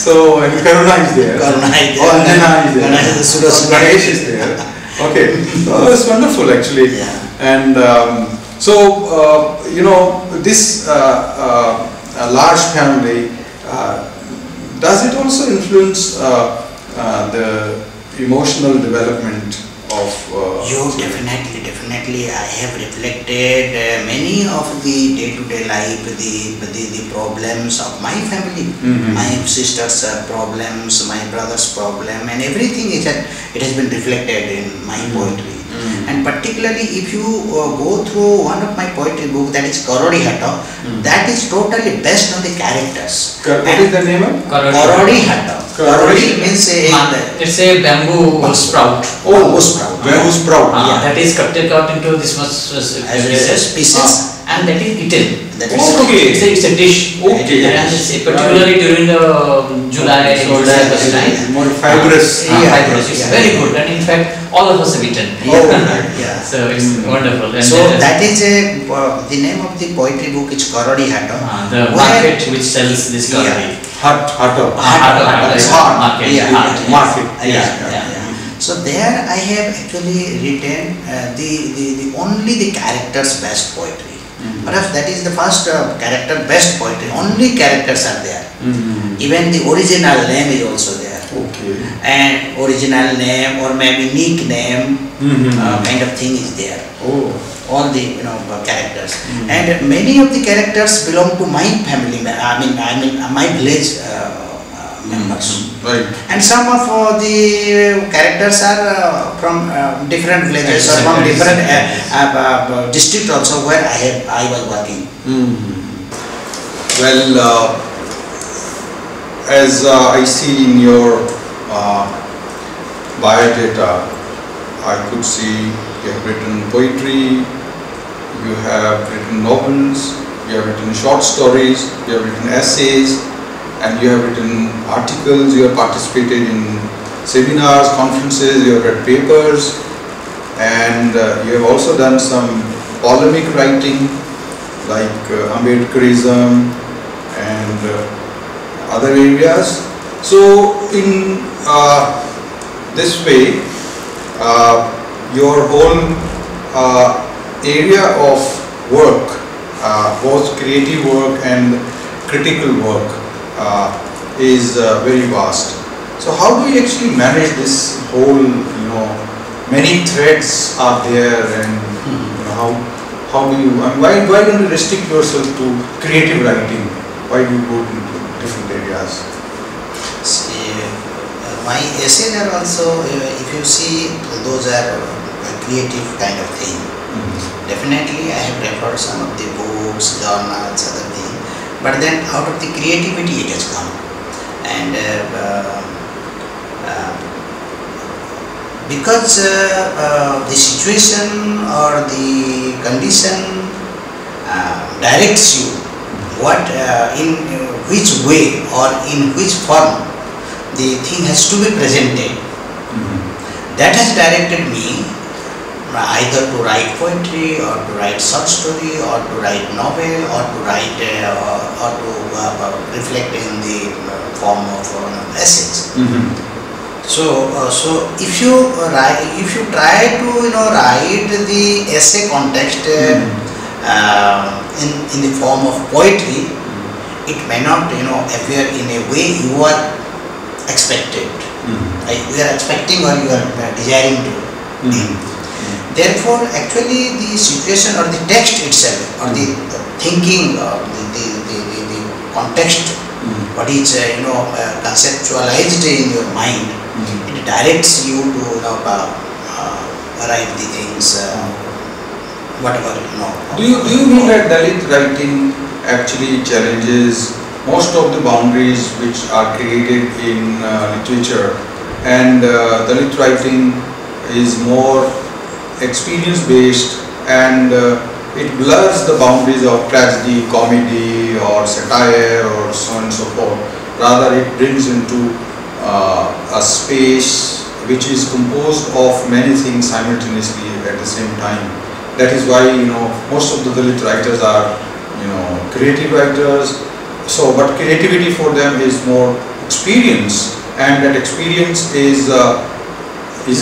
So, and Karuna is there. Anjana is there. Ganesh is there. Okay. So, that's wonderful actually. Yeah. And so, this a large family, does it also influence the emotional development of... Definitely. I have reflected many of the day-to-day life, the problems of my family, my sister's problems, my brother's problem, and everything is that it has been reflected in my poetry. And particularly if you go through one of my poetry book, that is Karori Hatta, that is totally based on the characters. What is the name of? Karori Hatta. Karori means it's a bamboo sprout. Bamboo sprout. That is cut into this much pieces. And that is eaten. Okay. It's a dish. Okay. And particularly during the July, August time. More fibrous. Fibrous. It's very good. And in fact, all of us have eaten. So it's wonderful. And so that is the name of the poetry book is Karori Hatta. The market which sells this Karori. Hatta. So there I have actually written only the characters based poetry. Perhaps that is the first character based poetry. Only characters are there. Even the original name is also there. Okay. And original name or maybe nickname kind of thing is there. All the characters. And many of the characters belong to my family. I mean my village members. Right. And some of the characters are from different villages or from different district also where I was working. Well, as I see in your biodata, I could see you have written poetry, you have written novels, you have written short stories, you have written essays, and you have written articles, you have participated in seminars, conferences, you have read papers, and you have also done some polemic writing like Ambedkarism and other areas. So in this way, your whole area of work, both creative work and critical work, is very vast. So how do you actually manage this whole, many threads are there, and how do you, and why don't you restrict yourself to creative writing? Why do you go to different areas? See, my essays are also, if you see, those are creative kind of thing. Mm-hmm. Definitely I have referred some of the books, journals, other thing, but then out of the creativity it has come. And because the situation or the condition directs you what in which way or in which form the thing has to be presented. Mm-hmm. That has directed me either to write poetry or to write short story or to write novel or to write or to reflect in the form of essays. Mm-hmm. So if you try to write the essay context in the form of poetry, it may not appear in a way you are expected. Mm-hmm. Like we are expecting or you are desiring to. Mm-hmm. Mm-hmm. Therefore, actually the situation or the text itself or the thinking or the context, mm-hmm. what is conceptualized in your mind, mm-hmm. it directs you to write the things, whatever Do you mean that Dalit writing actually challenges most of the boundaries which are created in literature, and Dalit writing is more experience based, and it blurs the boundaries of tragedy, comedy or satire or so on and so forth. Rather it brings into a space which is composed of many things simultaneously at the same time. That is why most of the Dalit writers are creative writers. So, but creativity for them is more experience, and that experience is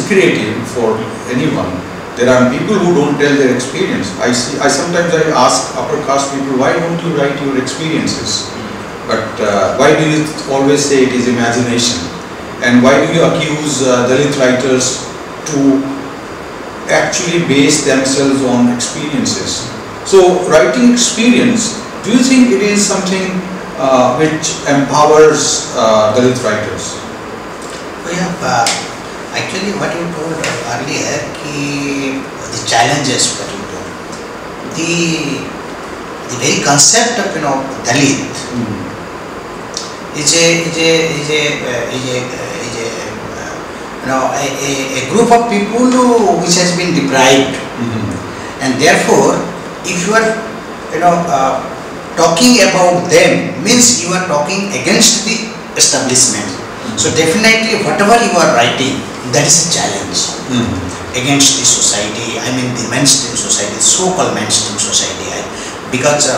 creative for anyone. There are people who don't tell their experience. I sometimes ask upper caste people, why don't you write your experiences? But why do you always say it is imagination? And why do you accuse Dalit writers to actually base themselves on experiences? So, writing experience, do you think it is something which empowers Dalit writers? We have actually what you told earlier, the challenges what you told. The very concept of Dalit, mm-hmm. is a group of people which has been deprived, mm-hmm. and therefore if you are talking about them means you are talking against the establishment. Mm-hmm. So definitely whatever you are writing, that is a challenge, mm-hmm. against the society, I mean the mainstream society, so-called mainstream society. Because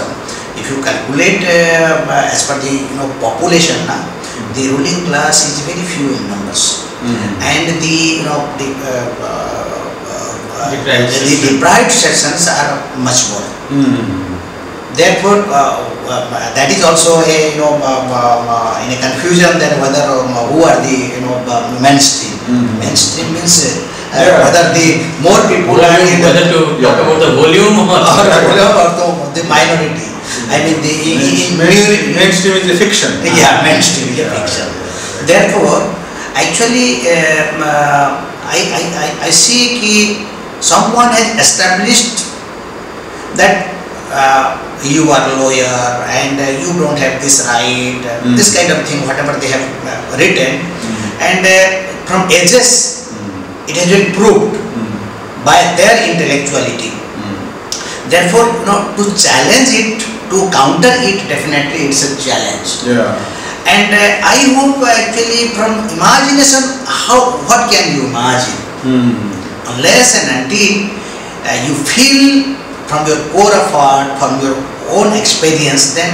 if you calculate as per the population now, mm-hmm. the ruling class is very few in numbers, mm-hmm. and the deprived sections are much more. Mm-hmm. Therefore, that is also a in a confusion that whether who are the mainstream. Mm-hmm. Mainstream means whether the more people are in whether to talk about the volume or the minority. Mm-hmm. I mean the mainstream is a fiction. Yeah, mainstream is a fiction. Therefore, actually, I see that someone has established that. You are lawyer and you don't have this right, this kind of thing, whatever they have written, and from ages it has been proved by their intellectuality. Therefore, to challenge it, to counter it, definitely it's a challenge. Yeah. And I hope actually from imagination, what can you imagine? Unless and until you feel from your core of art, from your own experience, then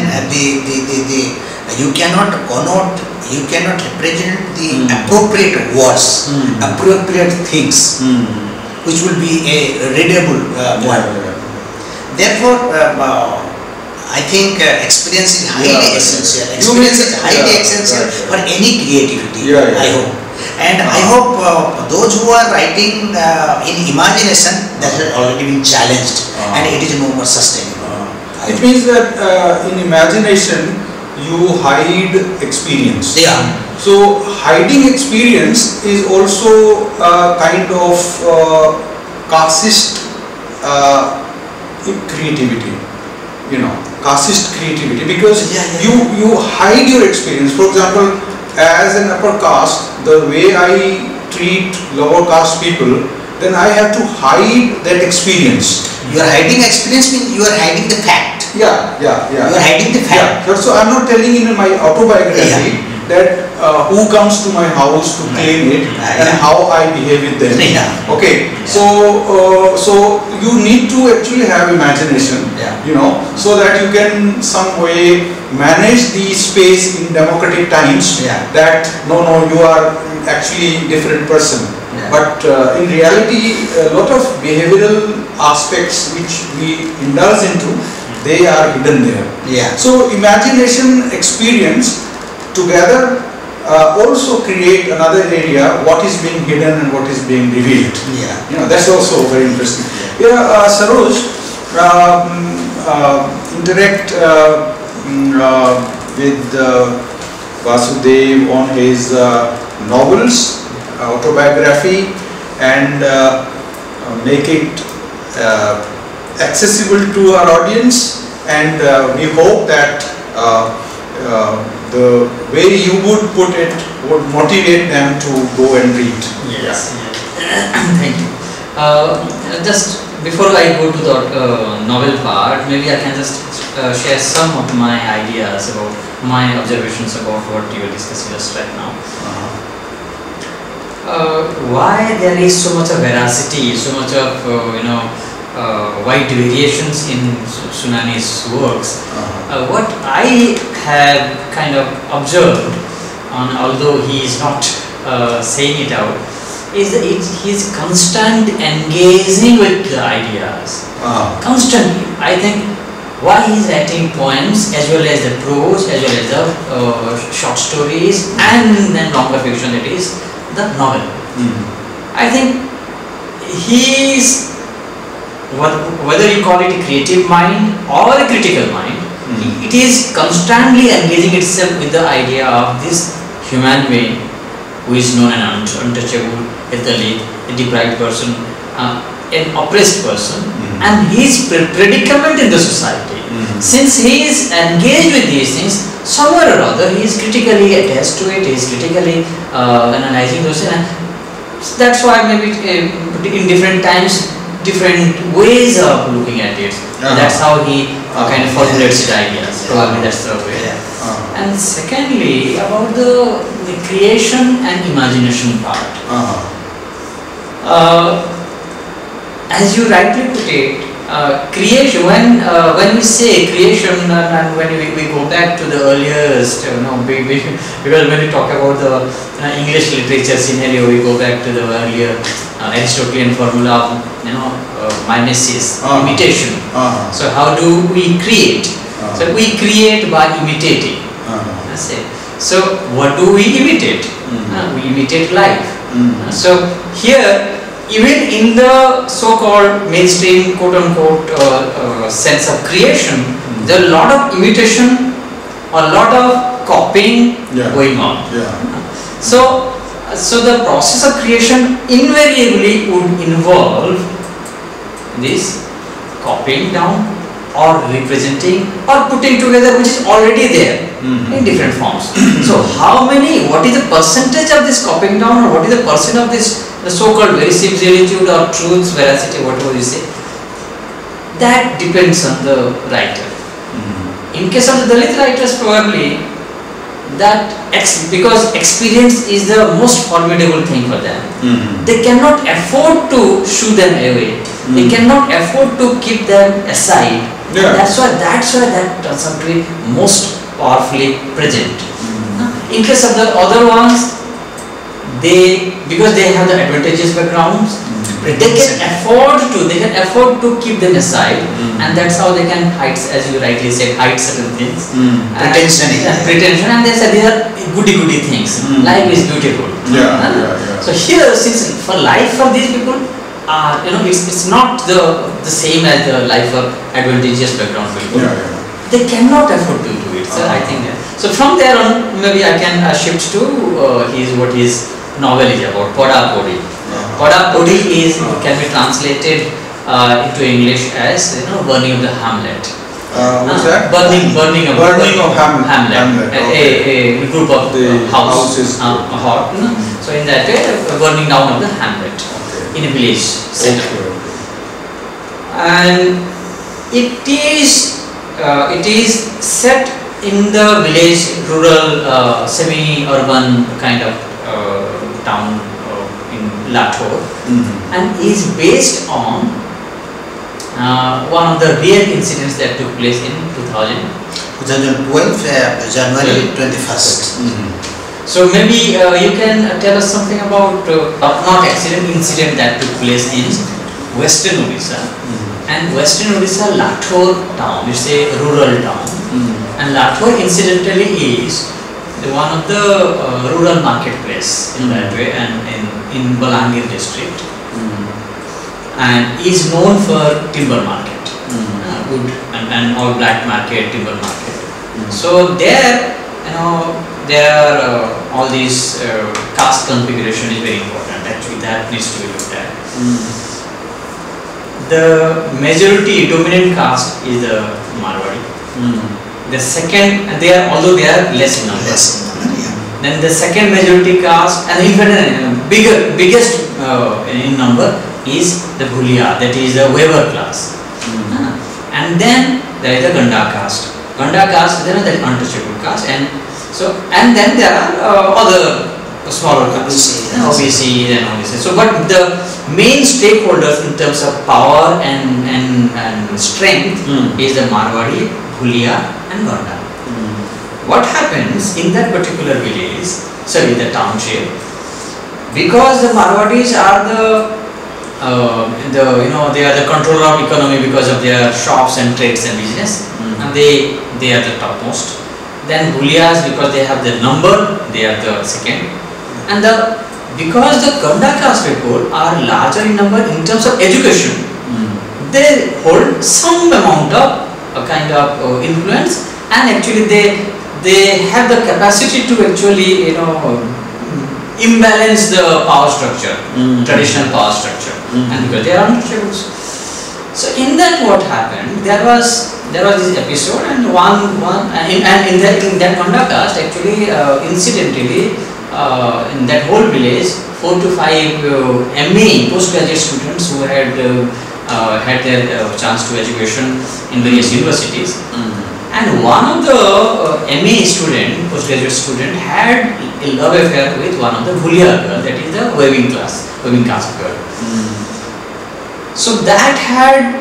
you cannot connote, you cannot represent the appropriate words, appropriate things, which will be a readable one. Yeah. Therefore, I think experience is highly essential. Experience is highly essential for any creativity, I hope. And I hope those who are writing in imagination, that has already been challenged, and it is no more sustainable. It means that in imagination you hide experience. Yeah. So hiding experience is also a kind of caste creativity, you know, casteist creativity, because you hide your experience. For example, as an upper caste, the way I treat lower caste people, then I have to hide that experience. You are hiding experience means you are hiding the fact. Yeah. You are hiding the fact. Yeah. So I am not telling in my autobiography that who comes to my house to claim it and how I behave with them. So you need to actually have imagination, you know, so that you can some way manage the space in democratic times that no, you are actually a different person. But in reality, a lot of behavioral aspects which we indulge into, they are hidden there. So imagination, experience together also create another area, what is being hidden and what is being revealed. You know, that's also very interesting. Saroj, interact with Vasudev on his novels, autobiography, and make it accessible to our audience, and we hope that the way you would put it would motivate them to go and read. Thank you. Just before I go to the novel part, maybe I can just share some of my ideas about my observations about what you are discussing just right now. Why there is so much of veracity, so much of wide variations in Sunani's works. What I have kind of observed, although he is not saying it out, is that he is constant engaging with the ideas. Constantly. I think why he is writing poems as well as the prose, as well as the short stories, and then longer fiction, that is the novel. I think he is, whether you call it a creative mind or a critical mind, it is constantly engaging itself with the idea of this human being who is known and untouchable, elderly, a deprived person, an oppressed person, and his predicament in the society. Since he is engaged with these things, somewhere or other he is critically attached to it, he is critically analyzing those things. That's why maybe in different times, different ways of looking at it. That's how he kind of formulates his ideas. Probably that's the way. And secondly, about the creation and imagination part. As you rightly put it, creation. When we say creation, and when we go back to the earliest, because when we talk about the English literature scenario, we go back to the earlier Aristotelian formula of mimesis, imitation. So how do we create? So we create by imitating. That's it. So what do we imitate? We imitate life. So here, even in the so-called mainstream, quote-unquote, sense of creation, there are a lot of imitation, a lot of copying going on. So the process of creation invariably would involve this copying down or representing or putting together which is already there in different forms. So how many, what is the percentage of this copying down, or what is the percent of this the so-called very similitude or truth, veracity, whatever you say, that depends on the writer. In case of the Dalit writers, probably that because experience is the most formidable thing for them. They cannot afford to shoo them away. They cannot afford to keep them aside. That's why that turns out to be most powerfully present. In case of the other ones, because they have the advantageous backgrounds, they can afford to keep them aside, and that's how they can hide, as you rightly said, hide certain things. Pretension, and they say these are goody-goody things. Life is beautiful. So here, since for life for these people, it's not the same as the life for advantageous background people. They cannot afford to do it. So I think that. So from there on, maybe I can shift to what his novel is about, Podapodi. Kodapudi is can be translated into English as burning of the hamlet. What's that? Burning of hamlet. Okay. A group of the houses. So in that way, burning down of the hamlet in a village center. And it is set in the village, rural, semi-urban kind of town in Lathor, and is based on one of the real incidents that took place in 2012, January 21st. So maybe you can tell us something about not incident that took place in Western Odisha. And Western Odisha, Lathor town, it's a rural town. And Lathor incidentally is one of the rural marketplace in that way, and in Bolangir district, and is known for timber market, wood and all black market, timber market. So there, there all these caste configuration is very important. Actually, that needs to be looked at. The majority, dominant caste is the Marwari. The second, although they are less in number. Then the second majority caste, and even biggest in number is the Bhulia, that is the weaver class. And then there is the Ganda caste. Ganda caste, then the untouchable caste, and so and then there are other smaller castes, OBC and all this. So, but the main stakeholders in terms of power and strength is the Marwari, Bhulia and Ganda. What happens in that particular village, sorry, the township, because the Marwaris are they are the controller of economy because of their shops and trades and business, and they are the topmost. Then Bhulias, because they have the number, they are the second. And because the Ganda caste people are larger in number in terms of education, they hold some amount of a kind of influence, and actually they have the capacity to actually imbalance the power structure, traditional power structure, and because they are untouchables. So in that, what happened, there was this episode, and in that Ganda caste actually incidentally, in that whole village, 4 to 5 MA postgraduate students who had their chance to education in various universities, and one of the MA student, postgraduate student, had a love affair with one of the Bhulia girl, that is the weaving caste girl. So that had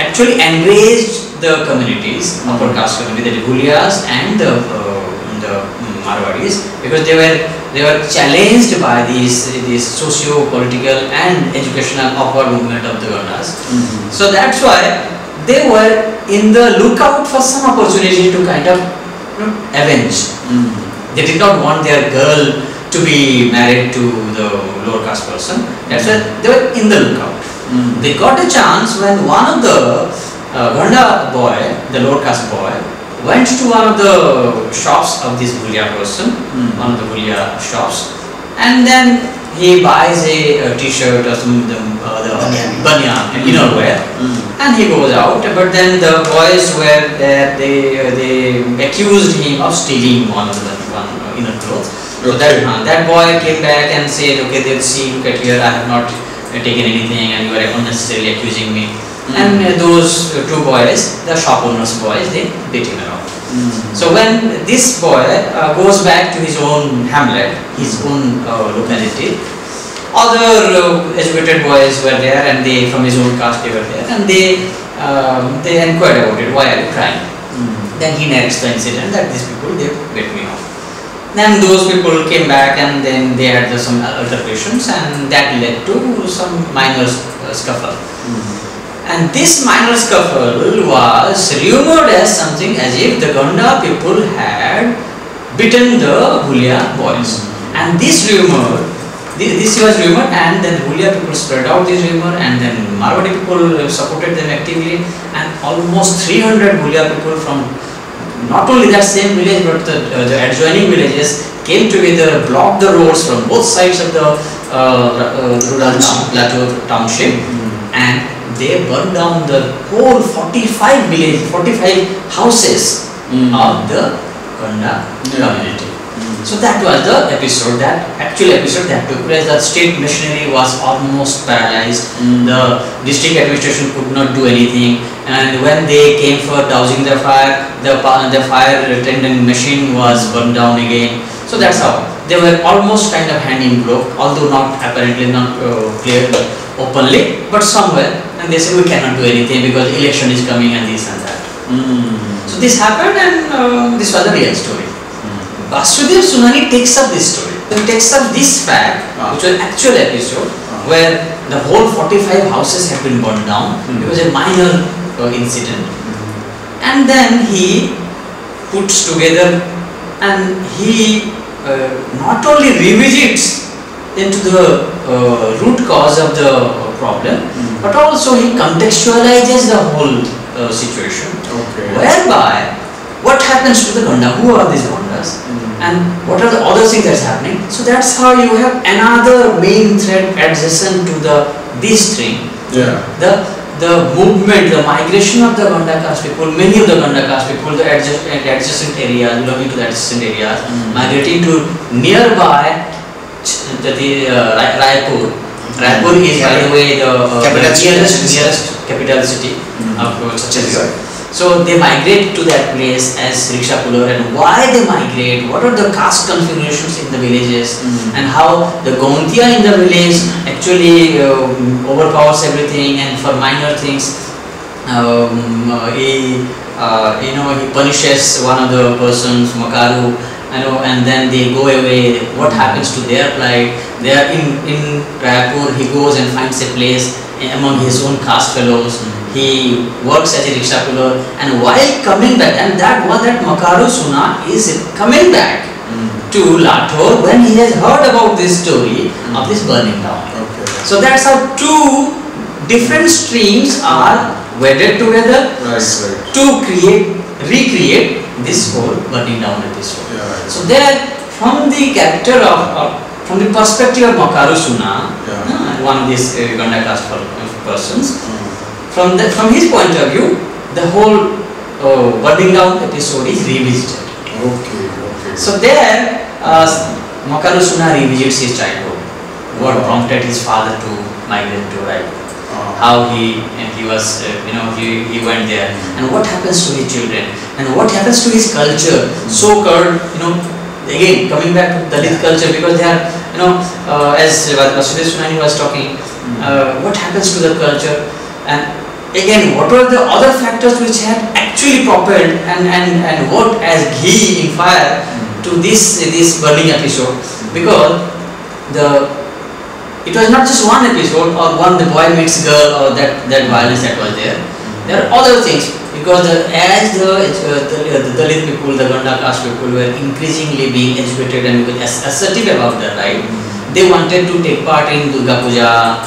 actually enraged the communities, upper caste community, the Bhulias and the Marwaris, because they were challenged by these socio-political and educational upward movement of the Gandas. So that's why they were in the lookout for some opportunity to kind of avenge. They did not want their girl to be married to the lower caste person. That's why they were in the lookout. They got a chance when one of the Ganda boy, the lower caste boy, went to one of the shops of this Bhulia person, one of the Bhulia shops, and then he buys a t-shirt or some banyan, inner wear, and he goes out. But then the boys were there; they accused him of stealing one inner clothes. So that boy came back and said, "Okay, they'll see. Look at here. I have not taken anything, and you are unnecessarily accusing me." And those two boys, the shop owners' boys, they beat him around. So when this boy goes back to his own hamlet, his own locality, other educated boys were there, and they from his own caste they were there, and they inquired about it. Why are you crying? Then he narrates the incident that these people, they beat me off. Then those people came back, and then they had some altercations, and that led to some minor scuffle. And this minor scuffle was rumored as something as if the Ganda people had beaten the Bhulia boys. And this rumor, this was rumored, and then Bhulia people spread out this rumor, and then Marwari people supported them actively, and almost 300 Bhulia people from not only that same village but the adjoining villages came together, blocked the roads from both sides of the rural Lathor township, and they burned down the whole 45 houses of the Ganda community. So that was the episode, that took place. The state machinery was almost paralyzed. The district administration could not do anything. And when they came for dousing the fire, the fire attendant machine was burned down again. So that's how they were almost kind of hand in glove, although not apparently not clear openly, but somewhere. And they said we cannot do anything because election is coming and this and that. So this happened, and this was the real story. Basudev Sunani takes up this story. He takes up this fact, which was an actual episode, where the whole 45 houses have been burned down. It was a minor incident. And then he puts together, and he not only revisits into the root cause of the problem, but also he contextualizes the whole situation. Whereby, what happens to the Ganda? Who are these Gandas? And what are the other things that's happening? So that's how you have another main thread adjacent to this thing. The movement, the migration of the Ganda caste people, many of the Ganda caste people, the adjacent areas, belonging to the adjacent areas, migrating to nearby Raipur. Raipur is, by the way, the nearest capital city of Chhattisgarh. So they migrate to that place as rickshaw puller, and why they migrate, what are the caste configurations in the villages, and how the Gauntiya in the village actually overpowers everything, and for minor things he punishes one of the persons, Makaru, and then they go away. What happens to their plight? They are in Raipur. He goes and finds a place among his own caste fellows. He works as a rickshaw puller, and while coming back, and that Makaru Suna is coming back to Lathor when he has heard about this story of this burning down. So that's how two different streams are wedded together to recreate this whole burning down episode. So there, from the character from the perspective of Makaru Suna, one of these Ganda caste persons, from his point of view, the whole burning down episode is revisited. So there, Makaru Suna revisits his childhood, what prompted his father to migrate to Raipur, how he was, he went there, and what happens to his children, and what happens to his culture, so-called, again coming back to Dalit culture, because they are, as Basudev Sunani was talking, what happens to the culture, and again what were the other factors which had actually propelled and worked as ghee in fire to this burning episode, because it was not just one episode or the boy meets girl or that violence that was there. There are other things, because as the Dalit people, the Ganda caste people were increasingly being educated and assertive about their right, they wanted to take part in Durga Puja,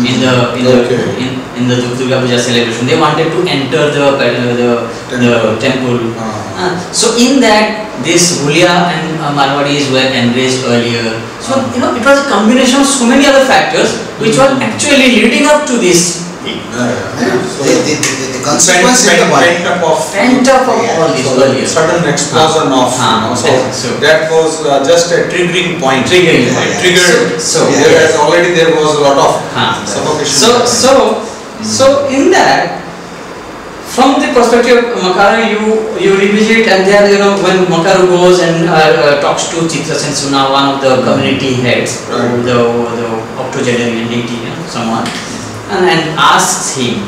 in the Durga Puja celebration. They wanted to enter the temple. So in that, this Bhulia and Marwadis were enraged earlier. So it was a combination of so many other factors which were actually leading up to this. The consequence is the pent up of sudden explosion of, so that was just a triggering point. Triggered. Already there was a lot of suffocation. So in that, from the perspective of Makaru, you revisit, and there when Makaru goes and talks to Chitrasen Suna, one of the community heads, the octogenarian deity, someone. And asks him,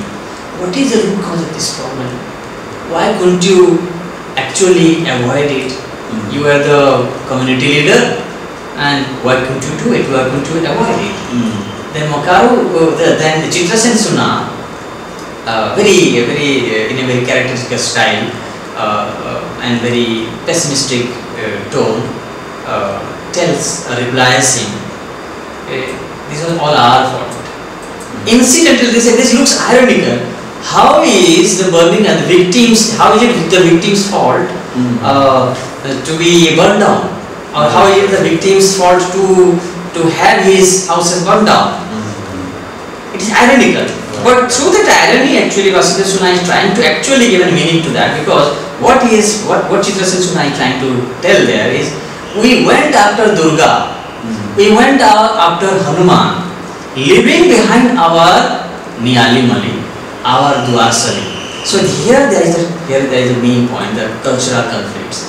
what is the root cause of this problem? Why couldn't you actually avoid it? You were the community leader, and why couldn't you do it? Why couldn't you avoid it? Then Makaru, then Chitrasen Suna, in a very characteristic style and very pessimistic tone, replies him, this was all our fault. Incidentally, they say this looks ironical. How is the burning and the victims? How is it the victims' fault to be burned down, or how is it the victims' fault to to have his houses burned down. It is ironical. But through that irony, actually, Basudev Sunai is trying to actually give a meaning to that, because what Chitrasen Sunai is trying to tell there is, we went after Durga, we went after Hanuman, leaving behind our Niyali Mali, our Dwarsali. So here there is a main point, the cultural conflicts.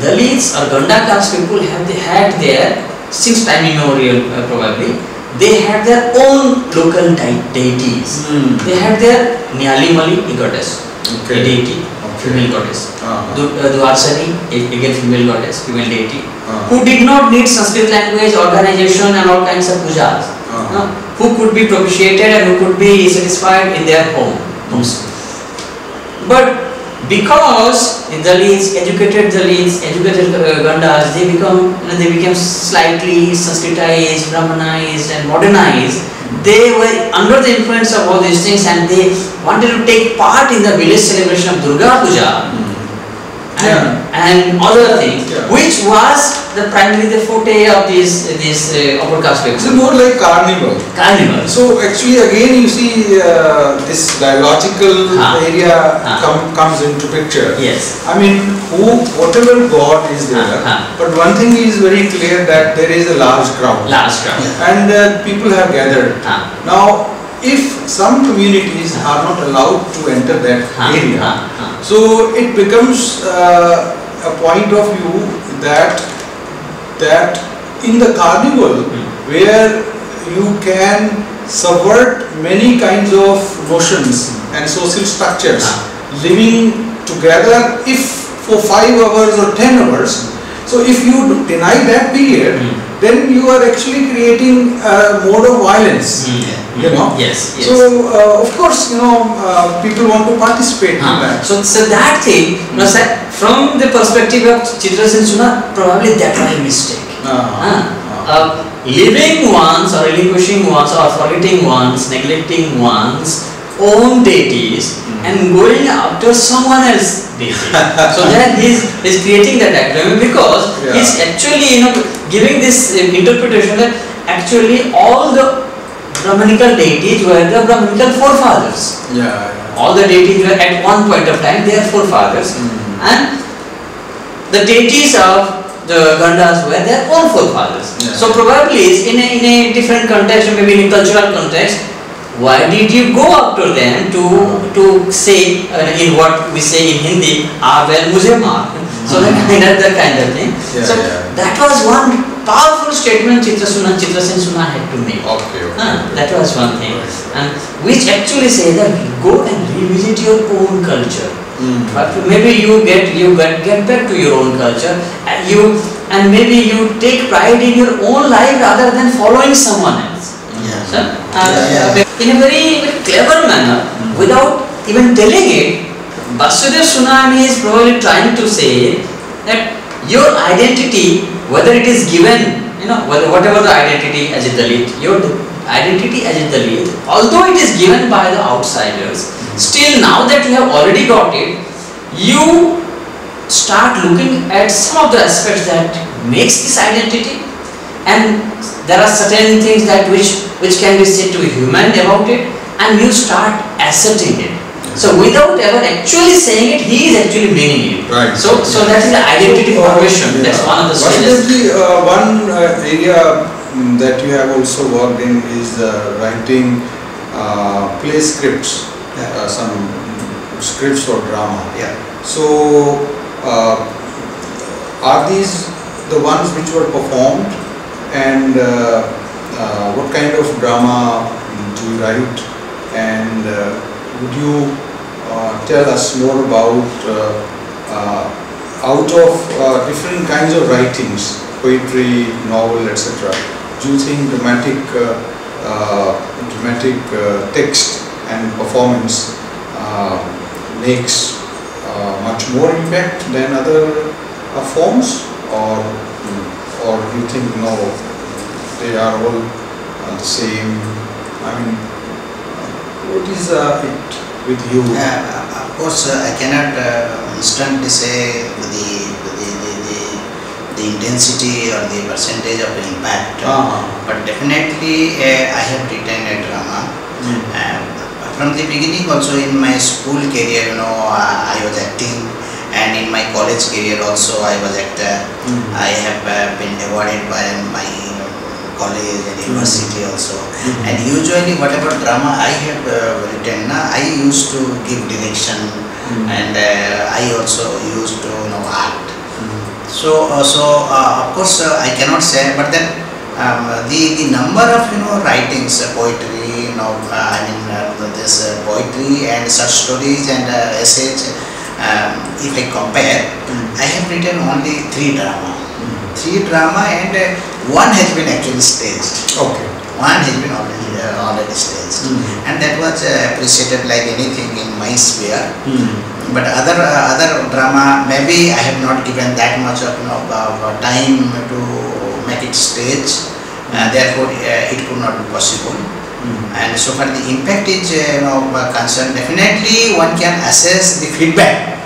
Dalits or Ganda caste people had their, since time immemorial probably, they had their own local deities. They had their Nyali Mali, a goddess, a deity, female goddess. Dwarsani, a female goddess, female deity, who did not need Sanskrit language, organization and all kinds of pujas, who could be propitiated and who could be satisfied in their homes. But because the Dalits, educated Gandas, they became slightly Sanskritized, Brahmanized and modernized. They were under the influence of all these things and they wanted to take part in the village celebration of Durga Puja and other things, which was primarily the forte of this upper caste people. So more like carnival. Carnival. So actually again you see this dialogical area comes into picture. Yes. I mean, whatever god is there, but one thing is very clear that there is a large crowd. Large crowd. And people have gathered. Now, if some communities are not allowed to enter that area, so it becomes a point of view that in the carnival, where you can subvert many kinds of notions and social structures, living together if for 5 hours or 10 hours, so if you deny that period, then you are actually creating a mode of violence, you know. Yes. So of course, you know, people want to participate in that. So that thing, from the perspective of Chitrasen Suna, probably that was a mistake. Leaving one's or relinquishing one's or forgetting one's, neglecting one's own deities and going after someone else's deity. So that he's creating that diagram, because he's actually, you know, giving this interpretation that actually all the Brahmanical deities were the Brahmanical forefathers. All the deities were at one point of time their forefathers, and the deities of the Gandas were their own forefathers. So probably it's in a different context, maybe in a cultural context. Why did you go after them to say, in what we say in Hindi, mujhe maar. So that kind of thing. That was one powerful statement Chitrasen Suna had to make. That was one thing, and which actually says that go and revisit your own culture. But maybe you get back to your own culture, and maybe you take pride in your own life rather than following someone else. In a very clever manner, without even telling it, Basudev Sunani is probably trying to say that your identity, whether it is given, you know, whatever the identity as a Dalit, your identity as a Dalit, although it is given by the outsiders, still now that you have already got it, you start looking at some of the aspects that makes this identity. And there are certain things that which can be said to a human about it, and you start asserting it. So without ever actually saying it, he is actually meaning it. Right. So that is the identity formation. That's one of the stages. One area that you have also worked in is writing play scripts, some scripts for drama. So are these the ones which were performed? And what kind of drama do you write, and would you tell us more about out of different kinds of writings, poetry, novel, etc. Do you think dramatic text and performance makes much more impact than other forms, or you think no, they are all the same? I mean, what is it with you? Of course, I cannot instantly say the the intensity or the percentage of impact. But definitely I have written a drama. From the beginning also in my school career, you know, I was acting, and in my college career also I was actor. I have been awarded by my college and university also. And usually whatever drama I have written, I used to give direction, and I also used to, you know, act. So of course I cannot say, but then the number of, you know, writings, poetry, you know, this poetry and such stories and essays, if I compare, I have written only three drama, and one has been actually staged. One has been already staged, and that was appreciated like anything in my sphere. But other drama, maybe I have not given that much of, you know, time to make it stage, therefore it could not be possible. And so far the impact is, you know, concerned, definitely one can assess the feedback.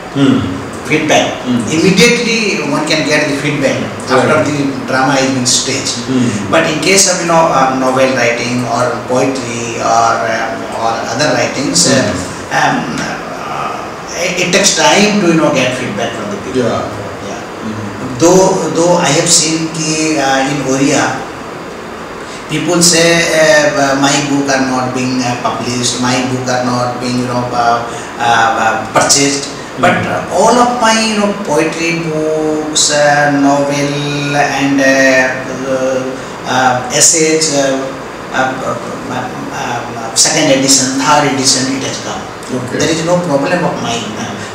Immediately one can get the feedback after the drama is being staged. But in case of, you know, novel writing or poetry or other writings, it takes time to, you know, get feedback from the people. Though I have seen ki in Oriya people say my book are not being published, my book are not being, you know, purchased. But all of my, you know, poetry books, novel and essays, second edition, third edition, it has come. There is no problem of mine.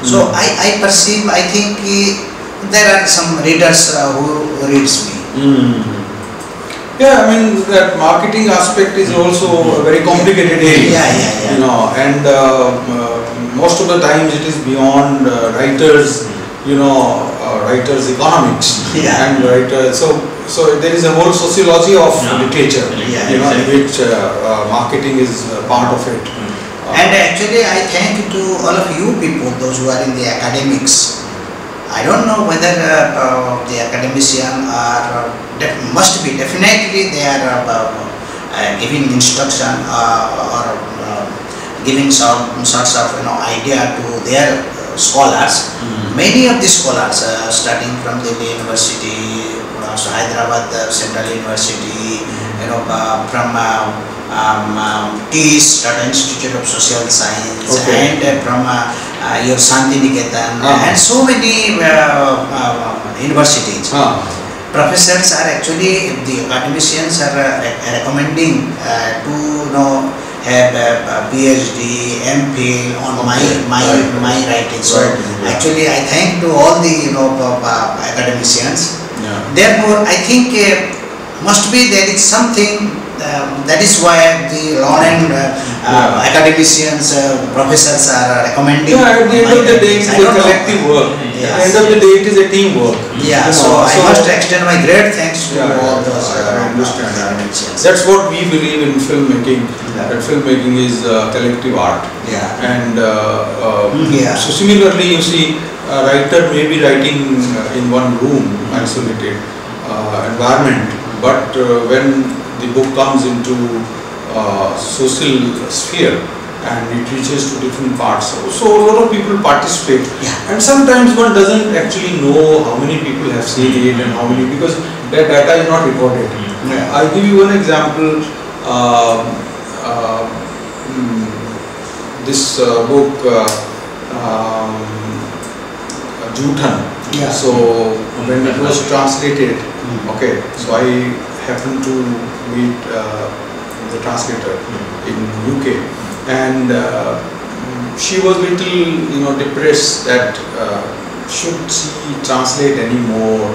So I perceive, I think there are some readers who reads me. Yeah, I mean that marketing aspect is also a very complicated area. You know, and most of the times it is beyond writers, you know, writers' economics and writers. So there is a whole sociology of literature, you know, in which marketing is part of it. And actually I thank to all of you people, those who are in the academics. I don't know whether the academician are, must be, definitely they are giving instruction or giving some sorts of, you know, idea to their scholars. Many of the scholars, starting from the university, so Hyderabad Central University, you know, from Tata Institute of Social Science, and from your Santiniketan, and so many universities. Professors are actually, the academicians are recommending to, you know, have a PhD, MPhil on my writing. So actually I thank to all the, you know, academicians. Therefore I think must be there is something, that is why the law and academicians, professors are recommending. At the end of the day, it is a collective work. At the end of the day, it is a teamwork. So I must extend my great thanks to all those academicians. That's what we believe in filmmaking. That filmmaking is collective art. And so similarly, you see, a writer may be writing in one room, isolated environment, but when the book comes into social sphere and it reaches to different parts. So a lot of people participate, and sometimes one doesn't actually know how many people have seen it and how many, because that data is not recorded. I'll give you one example. This book, Juthan. So when it was translated, so I happened to meet the translator in UK, and she was little, you know, depressed that should she translate anymore,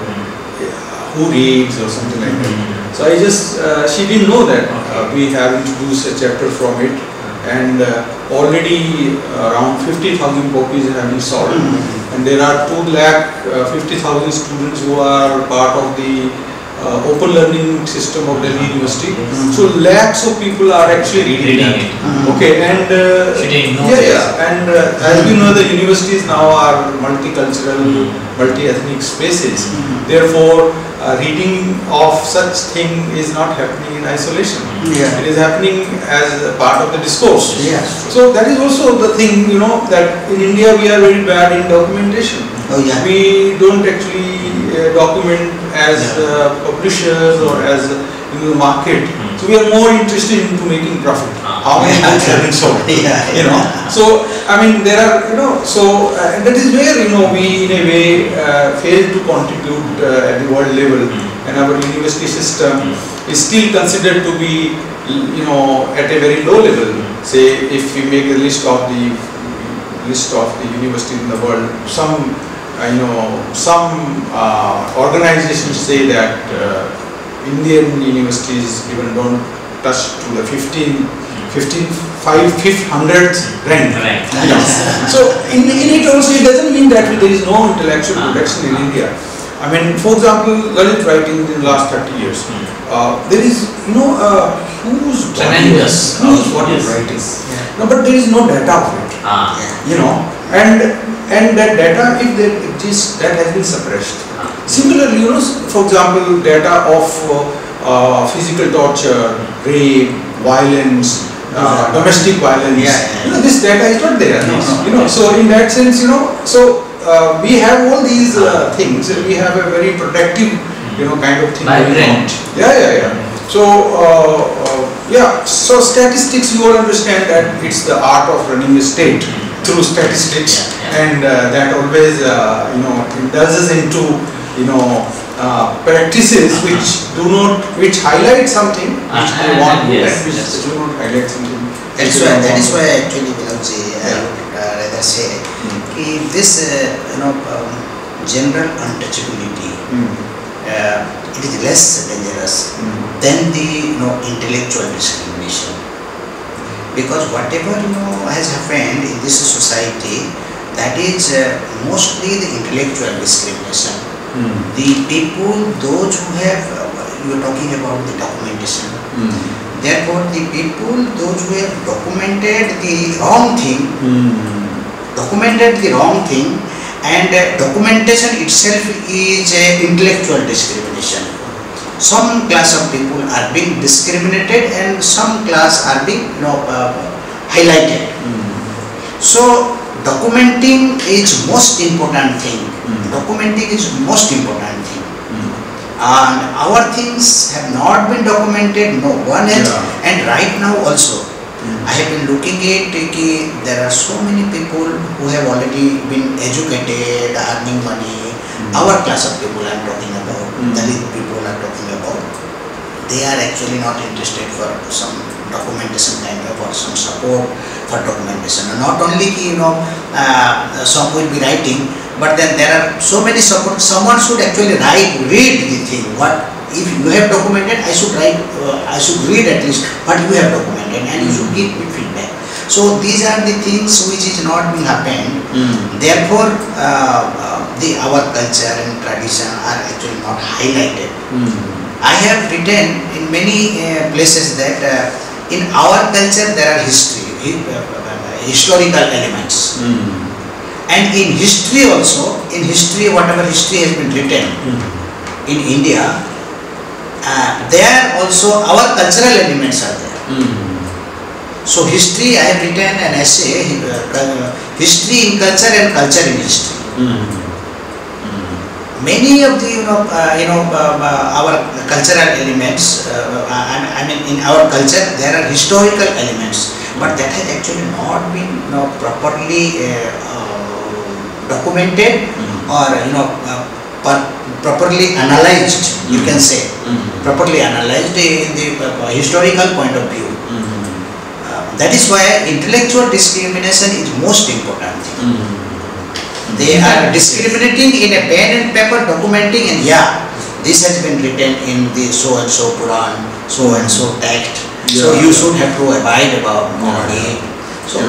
who reads or something like that. So I just, she didn't know that we have introduced a chapter from it, and already around 50,000 copies have been sold, and there are 250,000 students who are part of the open learning system of Delhi University. So lakhs of people are actually reading it. Okay, and as you know, the universities now are multicultural, multi-ethnic spaces. Therefore, reading of such thing is not happening in isolation. It is happening as a part of the discourse. So that is also the thing, you know, that in India we are very bad in documentation. We don't actually document as publishers or as in the market. So we are more interested into making profit. How many books have been sold? So I mean, there are, you know, so that is where, you know, we in a way fail to contribute at the world level, and our university system is still considered to be, you know, at a very low level. Say if we make a list of the universities in the world, some organizations say that Indian universities even don't touch to the 500th rank. So in it also, it doesn't mean that there is no intellectual production in India. I mean, for example, Lalit writing in the last 30 years, there is, you know, huge body of writing. No, but there is no data for it. You know, and that data, if there exists, that has been suppressed. Similarly, you know, for example, data of physical torture, rape, violence, domestic violence, you know, this data is not there. You know, so in that sense, you know, so we have all these things, and we have a very protective, you know, kind of thing going on. So so statistics, you all understand that it's the art of running a state through statistics, and that always, you know, indulges into, you know, practices which highlight something which they want, and which do not highlight something. And so that is why actually, I would rather say this, you know, general untouchability, it is less dangerous than the, you know, intellectual discrimination. Because whatever, you know, has happened in this society, that is mostly the intellectual discrimination. The people, those who have, you are talking about the documentation. Therefore, the people, those who have documented the wrong thing, and documentation itself is intellectual discrimination. Some class of people are being discriminated, and some class are being, you know, highlighted. So documenting is most important thing. And our things have not been documented, no one has, and right now also, I have been looking at that there are so many people who have already been educated, earning money. Our class of people I am talking about, Dalit people I am talking about, they are actually not interested for some documentation kind of, or some support for documentation. And not only, you know, some will be writing, but then there are so many support. Someone should actually read the thing. What if you have documented, I should write, I should read at least what you have documented, and you should give me feedback. So these are the things which is not being happened. Therefore, our culture and tradition are actually not highlighted. I have written in many places that in our culture there are historical elements, and in history also, whatever history has been written in India, there also our cultural elements are there. So history, I have written an essay, History in Culture and Culture in History. Many of the, you know, our cultural elements, I mean, in our culture there are historical elements, but that has actually not been, you know, properly documented, or, you know, properly analyzed, you can say, properly analyzed in the historical point of view. That is why intellectual discrimination is most important thing. They are discriminating in a pen and paper, documenting, and this has been written in the so and so Quran, so and so text, so you should have to abide about it. So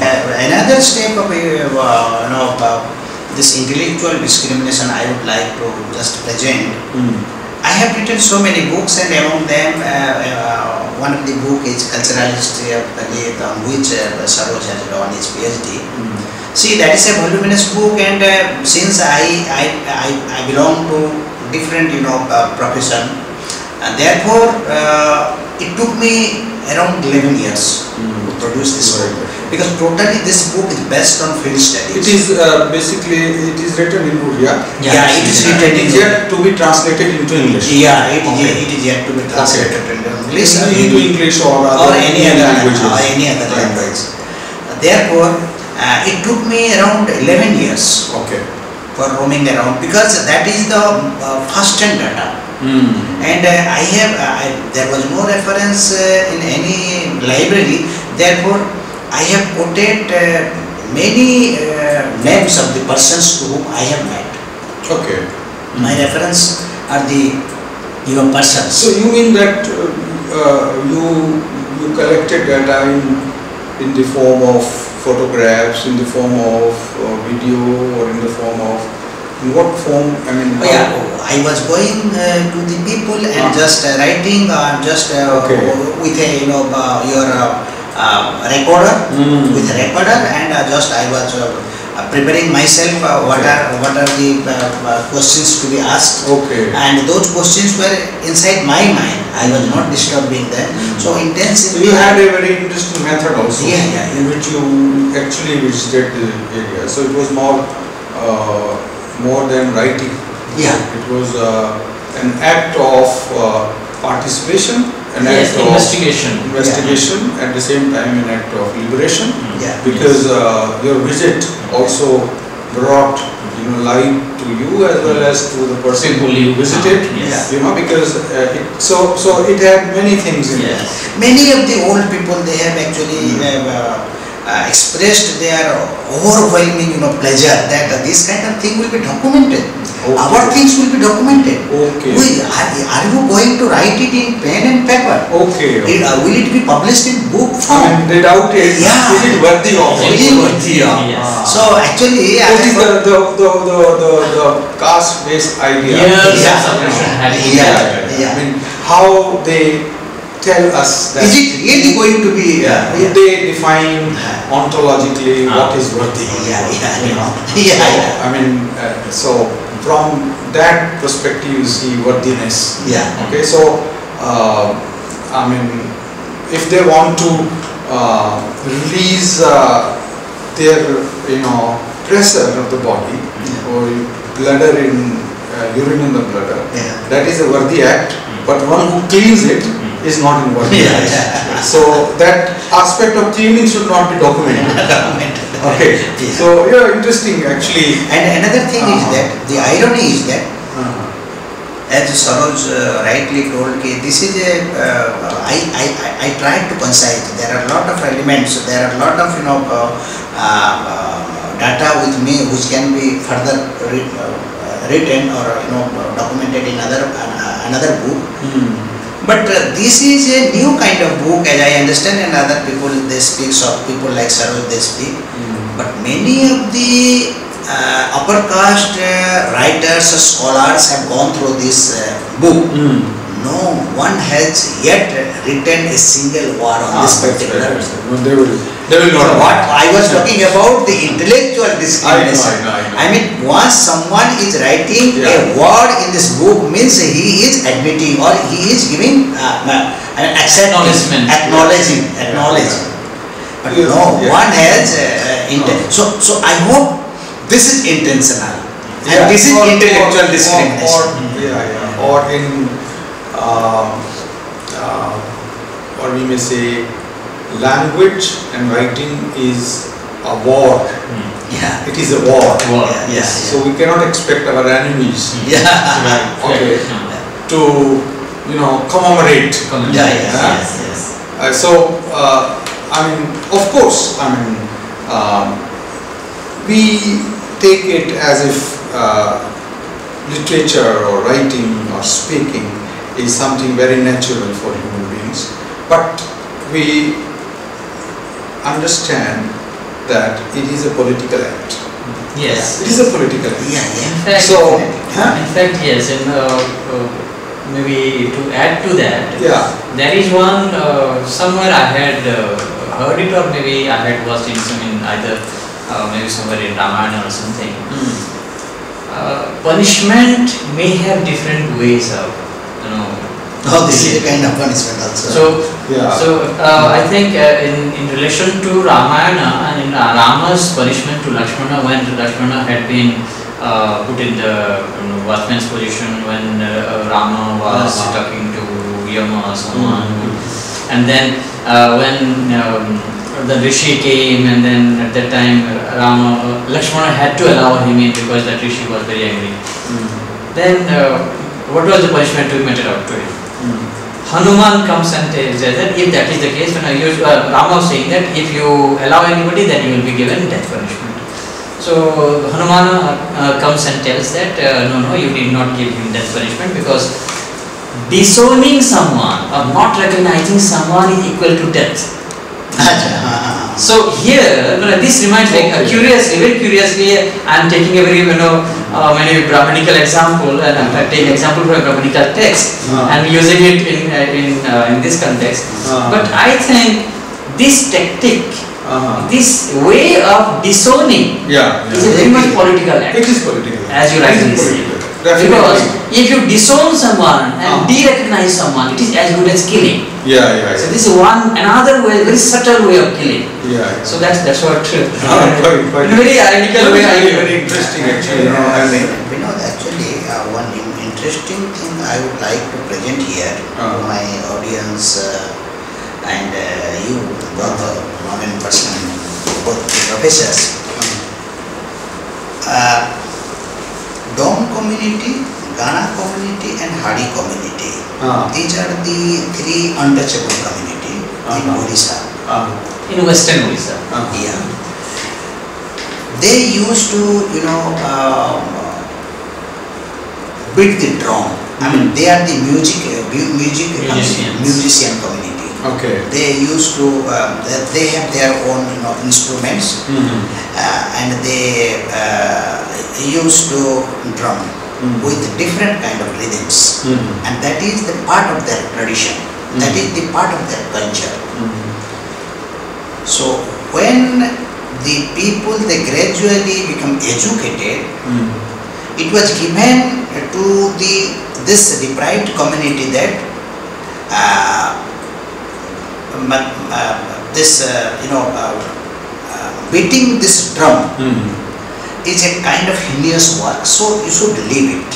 another step of this intellectual discrimination I would like to just present I have written so many books, and among them one of the book is Cultural History of Dalit, on which Saroj has done his PhD. See, that is a voluminous book, and since I belong to different, profession, and therefore it took me around 11 years to produce this book, because totally this book is based on field studies. It is basically, it is written in Bhulia. Yeah, it is written in yet to be translated into English. Yeah, it is yet to be translated into English. Into English or any other language. Therefore, it took me around 11 years for roaming around, because that is the first-hand data. And there was no reference in any library. Therefore, I have quoted many names of the persons to whom I have met. Okay. My reference are the persons. So you mean that you collected data in the form of photographs, in the form of video, or in the form of what form? I mean, I was going to the people and just writing, just with a your recorder, with a recorder, and just I was preparing myself. What are the questions to be asked? Okay. And those questions were inside my mind. I was not disturbing them. So intensely. So you had a very interesting method also. Yeah. In which you actually visited the area. So it was more. More than writing. Yeah. It was an act of participation, an act of investigation, at the same time an act of liberation. Yeah. Because your visit also brought light to you as well as to the person who you visited. Yes. Because so it had many things in it. Many of the old people, they have actually expressed their overwhelming pleasure that this kind of thing will be documented. Our things will be documented. Are you going to write it in pen and paper? Will it be published in book form? And they doubted, is it worthy of it? So actually, this is the caste based idea. I mean, how they tell us that, is it really going to be, they define ontologically what is worthy? I mean, so from that perspective you see worthiness. So I mean, if they want to release their pressure of the body, or bladder urine in the bladder, that is a worthy act, but one who cleans it is not in worthy. So that aspect of cleaning should not be documented. So interesting actually. And another thing is that the irony is that, as Saroj rightly told, this is a I tried to concise. There are a lot of elements. There are a lot of data with me which can be further written or documented in another book. But this is a new kind of book, as I understand, and other people they speak, so people like Saroj they speak. But many of the upper caste writers, scholars have gone through this book. No one has yet written a single word on this particular. So what I was talking about, the intellectual discrimination. I mean, once someone is writing a word in this book, means he is admitting or he is giving acknowledgement. But no one has so I hope this is intentional, and this is intellectual discrimination. Or we may say, language and writing is a war. It is a war. So we cannot expect our enemies to commemorate. So I mean, of course, I mean, we take it as if literature or writing or speaking is something very natural for human beings, but we understand that it is a political act. It is a political act. In fact, yes. In maybe to add to that, there is one, somewhere I had heard it, or maybe I had watched it in either maybe somewhere in Ramayana or something. Punishment may have different ways of, you know. Oh, this is a kind of punishment also. So, I think in relation to Ramayana and in Rama's punishment to Lakshmana, when Lakshmana had been put in the watchman's position, when Rama was talking to Yama or someone, and then when the rishi came, and then at that time Rama, Lakshmana had to allow him in because that rishi was very angry. Then what was the punishment to be meted out to him? Hanuman comes and says that if that is the case, when Rama was saying that if you allow anybody, then you will be given death punishment. So Hanuman comes and tells that no, you did not give him death punishment, because disowning someone or not recognizing someone is equal to death. So here, this reminds me, very curiously, I am taking a very many Brahmanical example, and I am taking example from a Brahmanical text and using it in this context. But I think this tactic, this way of disowning, is a very much political act. It is political, as you rightly say. Because if you disown someone and de-recognize someone, it is as good as killing. So this is another way, very subtle way of killing. So that's what. Very ironical way. Very interesting actually. Actually, one interesting thing I would like to present here to my audience and you, both modern person, both professors. Dom community, Gana community, and Hadi community. These are the three untouchable community in Odisha. In Western Odisha. They used to, beat the drum. I mean, they are the musician community. They used to, they have their own instruments, and they used to drum with different kind of rhythms, and that is the part of their tradition, that is the part of their culture. So when the people, they gradually become educated, it was given to this deprived community that beating this drum is a kind of heinous work, so you should leave it.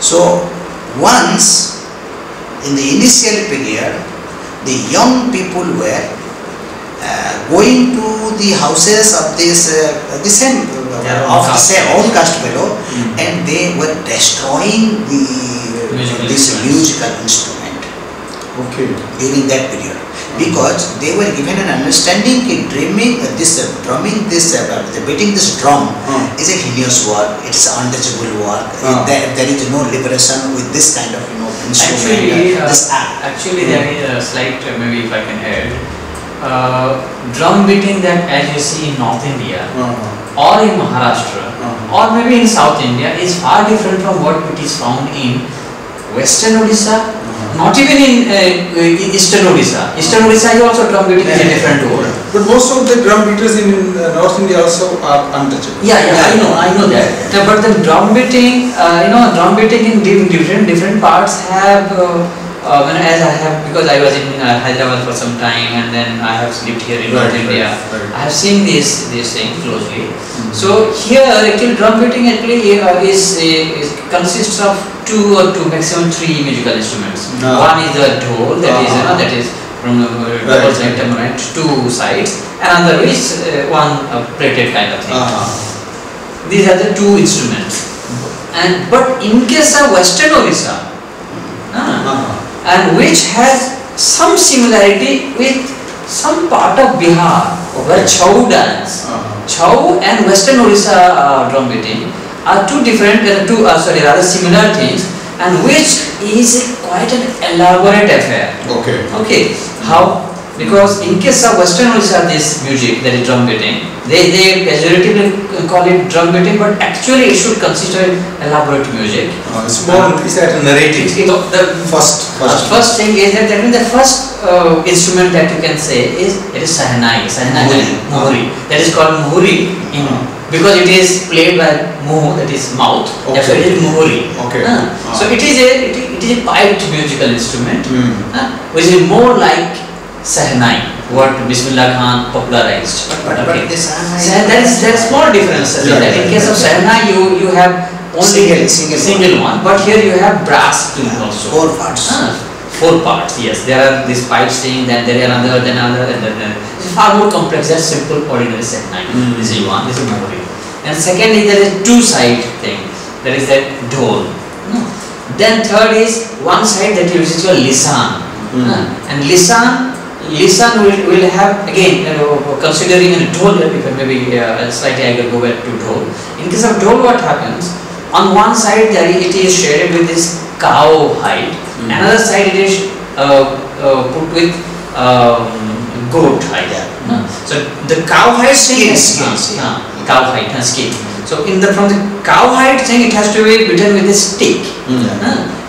So once in the initial period, the young people were going to the houses of the own caste fellow, and they were destroying this musical instrument during that period. Because they were given an understanding that beating this drum is a heinous work, it's an untouchable work, there is no liberation with this kind of instrument. Actually, there is a slight, maybe if I can add, drum beating that as you see in North India or in Maharashtra or maybe in South India is far different from what it is found in Western Odisha. Not even in Eastern Odisha. Eastern Odisha is also drum beating in a different world. But most of the drum beaters in North India also are untouchable. I know that. But the drum beating, in different parts have, as I have, because I was in Hyderabad for some time, and then I have lived here in North India. I have seen this thing closely. So here, actually, drum beating actually consists of two or maximum three musical instruments. One is the dhol, that is from double temperament, two sides. Another is one plated kind of thing. These are the two instruments. But in case of Western Odisha, and which has some similarity with some part of Bihar, where Chhau dance, Chhau and Western Odisha drum beating are two different, rather similar things, and which is quite an elaborate affair. How Because in case of Western Odisha, this music, that is drum beating, they pejoratively call it drum beating, but actually it should consider elaborate music. It's more, it's like narrative. The first thing is that, the first instrument that you can say is, it is sahnai, muhuri. That is called muhuri, because it is played by muh, that is mouth, therefore it is muhuri. So it is a piped musical instrument, which is more like Sahnai, what Bismillah Khan popularized. But the Sahnai, there is small difference. In case of Sahnai, you have only single one, but here you have brass tune also. Four parts, yes. There are these pipes thing, then there are another. It's far more complex than simple ordinary Sahnai. This is one, this is Mohri. And second is there is two-side thing. There is that dhol. Then third is one side that you use your lisan. And lisan will have again, considering a dhol, maybe slightly I will go back to dhol. In case of dhol, what happens? On one side, it is shaded with this cow hide, another side it is put with goat hide. So the cow hide skin, So from the cow hide thing, it has to be beaten with a stick.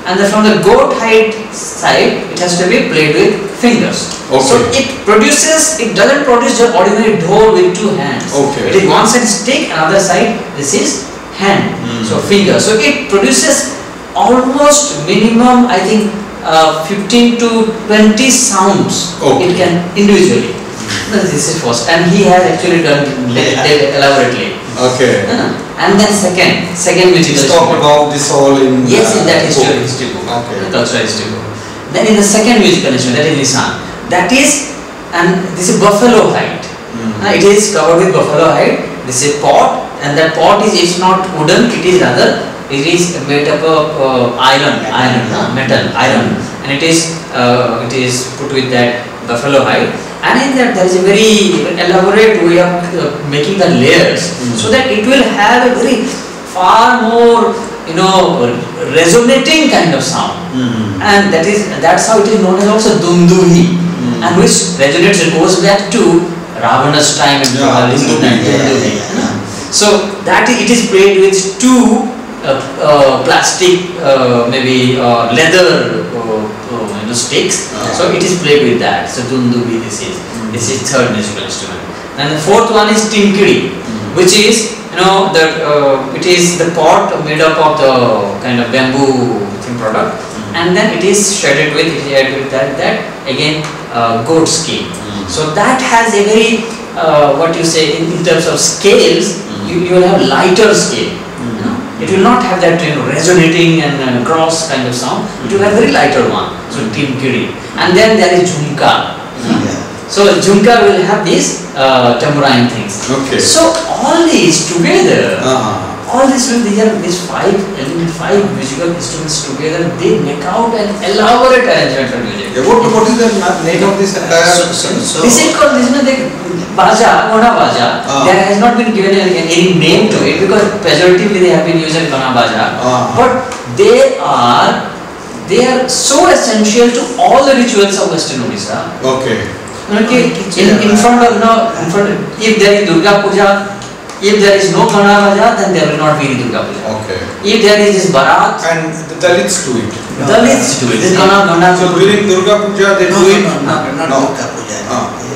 And then from the goat hide side, it has to be played with fingers. So it doesn't produce the ordinary dhol with two hands. It is one side stick, another side this is hand, so finger. So it produces almost minimum, I think, 15 to 20 sounds it can individually. This is first, and he has actually done elaborately. And then second musical history. Talk about this all in in that history book, cultural history book. Then in the second musical instrument, that is lisan. That is, and this is buffalo hide. It is covered with buffalo hide. This is pot, and that pot is not wooden. It is made up of iron, and it is put with that buffalo hide. And in that there is a very elaborate way of making the layers, so that it will have a very far more, resonating kind of sound. And that's how it is known as also dunduhi, and which resonates and goes back to Ravana's time and dunduhi. So that it is played with two plastic, maybe leather sticks. So it is played with that. So dundubi, this is third musical instrument. And the fourth one is tinkiri, which is it is the pot made up of the kind of bamboo thing product, and then it is shredded with that again goat skin. So that has a very what you say in terms of scales, you will have lighter scale. It will not have that resonating and cross kind of sound. It will have a very lighter one. So tinkiri. And then there is jhumka. So jhumka will have these tambourine things. So all these together, these five musical instruments together, they make out an elaborate arrangement for music. What is the name of this entire? This is called Baja, Gona Baja. There has not been given any name to it, because pejoratively they have been used as Gona Baja. But they are so essential to all the rituals of Western Odisha. In front of, if there is Durga Puja, if there is no Gana Baja, then there will not be any Durga Puja. If there is this Bharat, and the Dalits do it. So during Durga Puja they do it. Not Durga Puja.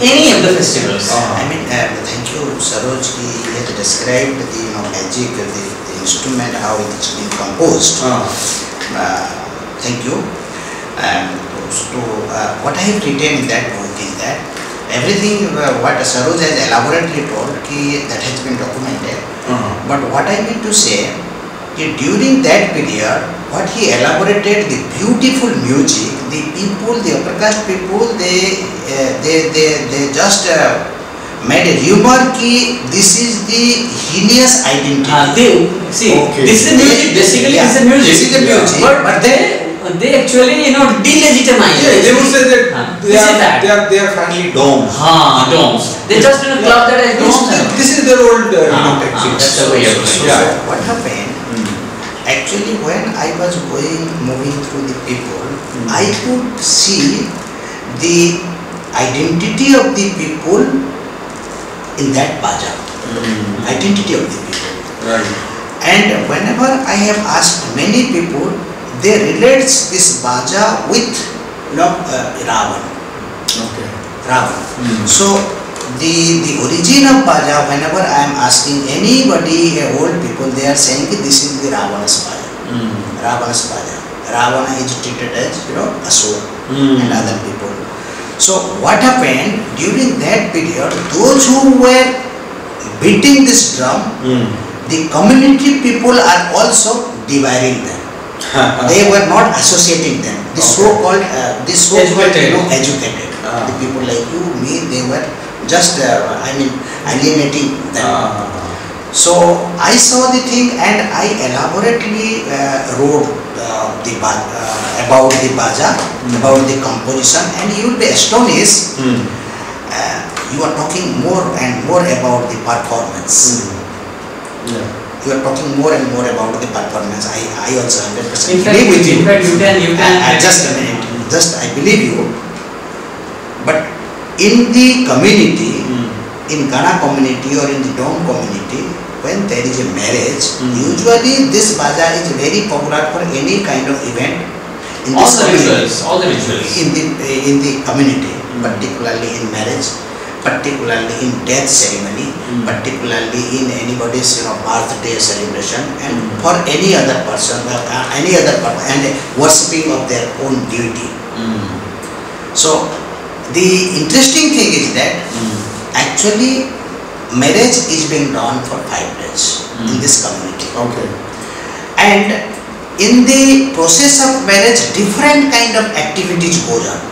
Any of the festivals. Thank you, Saroj, he had described the magic, the instrument, how it's been composed. Thank you. So what I have written in that book is that everything what Saroj has elaborately told, that has been documented. But what I mean to say, during that period, what he elaborated, the beautiful music, the people, the upper caste people, they just made a rumor that this is the heinous identity. This is the music. But they actually delegitimize. They would say that they are finally domes. They just club that as domes. This is their old tactics. So what happened? Actually, when I was moving through the people, I could see the identity of the people in that Baja. Identity of the people. Right. And whenever I have asked many people, they relate this Baja with Ravan. Okay. Ravan. So the origin of Baja, whenever I am asking anybody, old people, they are saying this is the Ravana's Baja. Ravana's Baja. Ravana is treated as, Asura and other people. So what happened during that period, those who were beating this drum, the community people are also devouring them. They were not associating them. The so-called, educated. The people like you, me, they were just, alienating them. So I saw the thing and I elaborately wrote about the Baja, about the composition, and you will be astonished. You are talking more and more about the performance. You are talking more and more about the performance. I also 100% agree with you. Just I believe you. But in the community, in Kana community or in the Dom community, when there is a marriage, usually this Baja is very popular for any kind of event. All the rituals. In the community, particularly in marriage, particularly in death ceremony, particularly in anybody's birthday celebration, and for any other person, and worshipping of their own deity. So the interesting thing is that actually marriage is being done for 5 days in this community. Okay. And in the process of marriage, different kind of activities go on.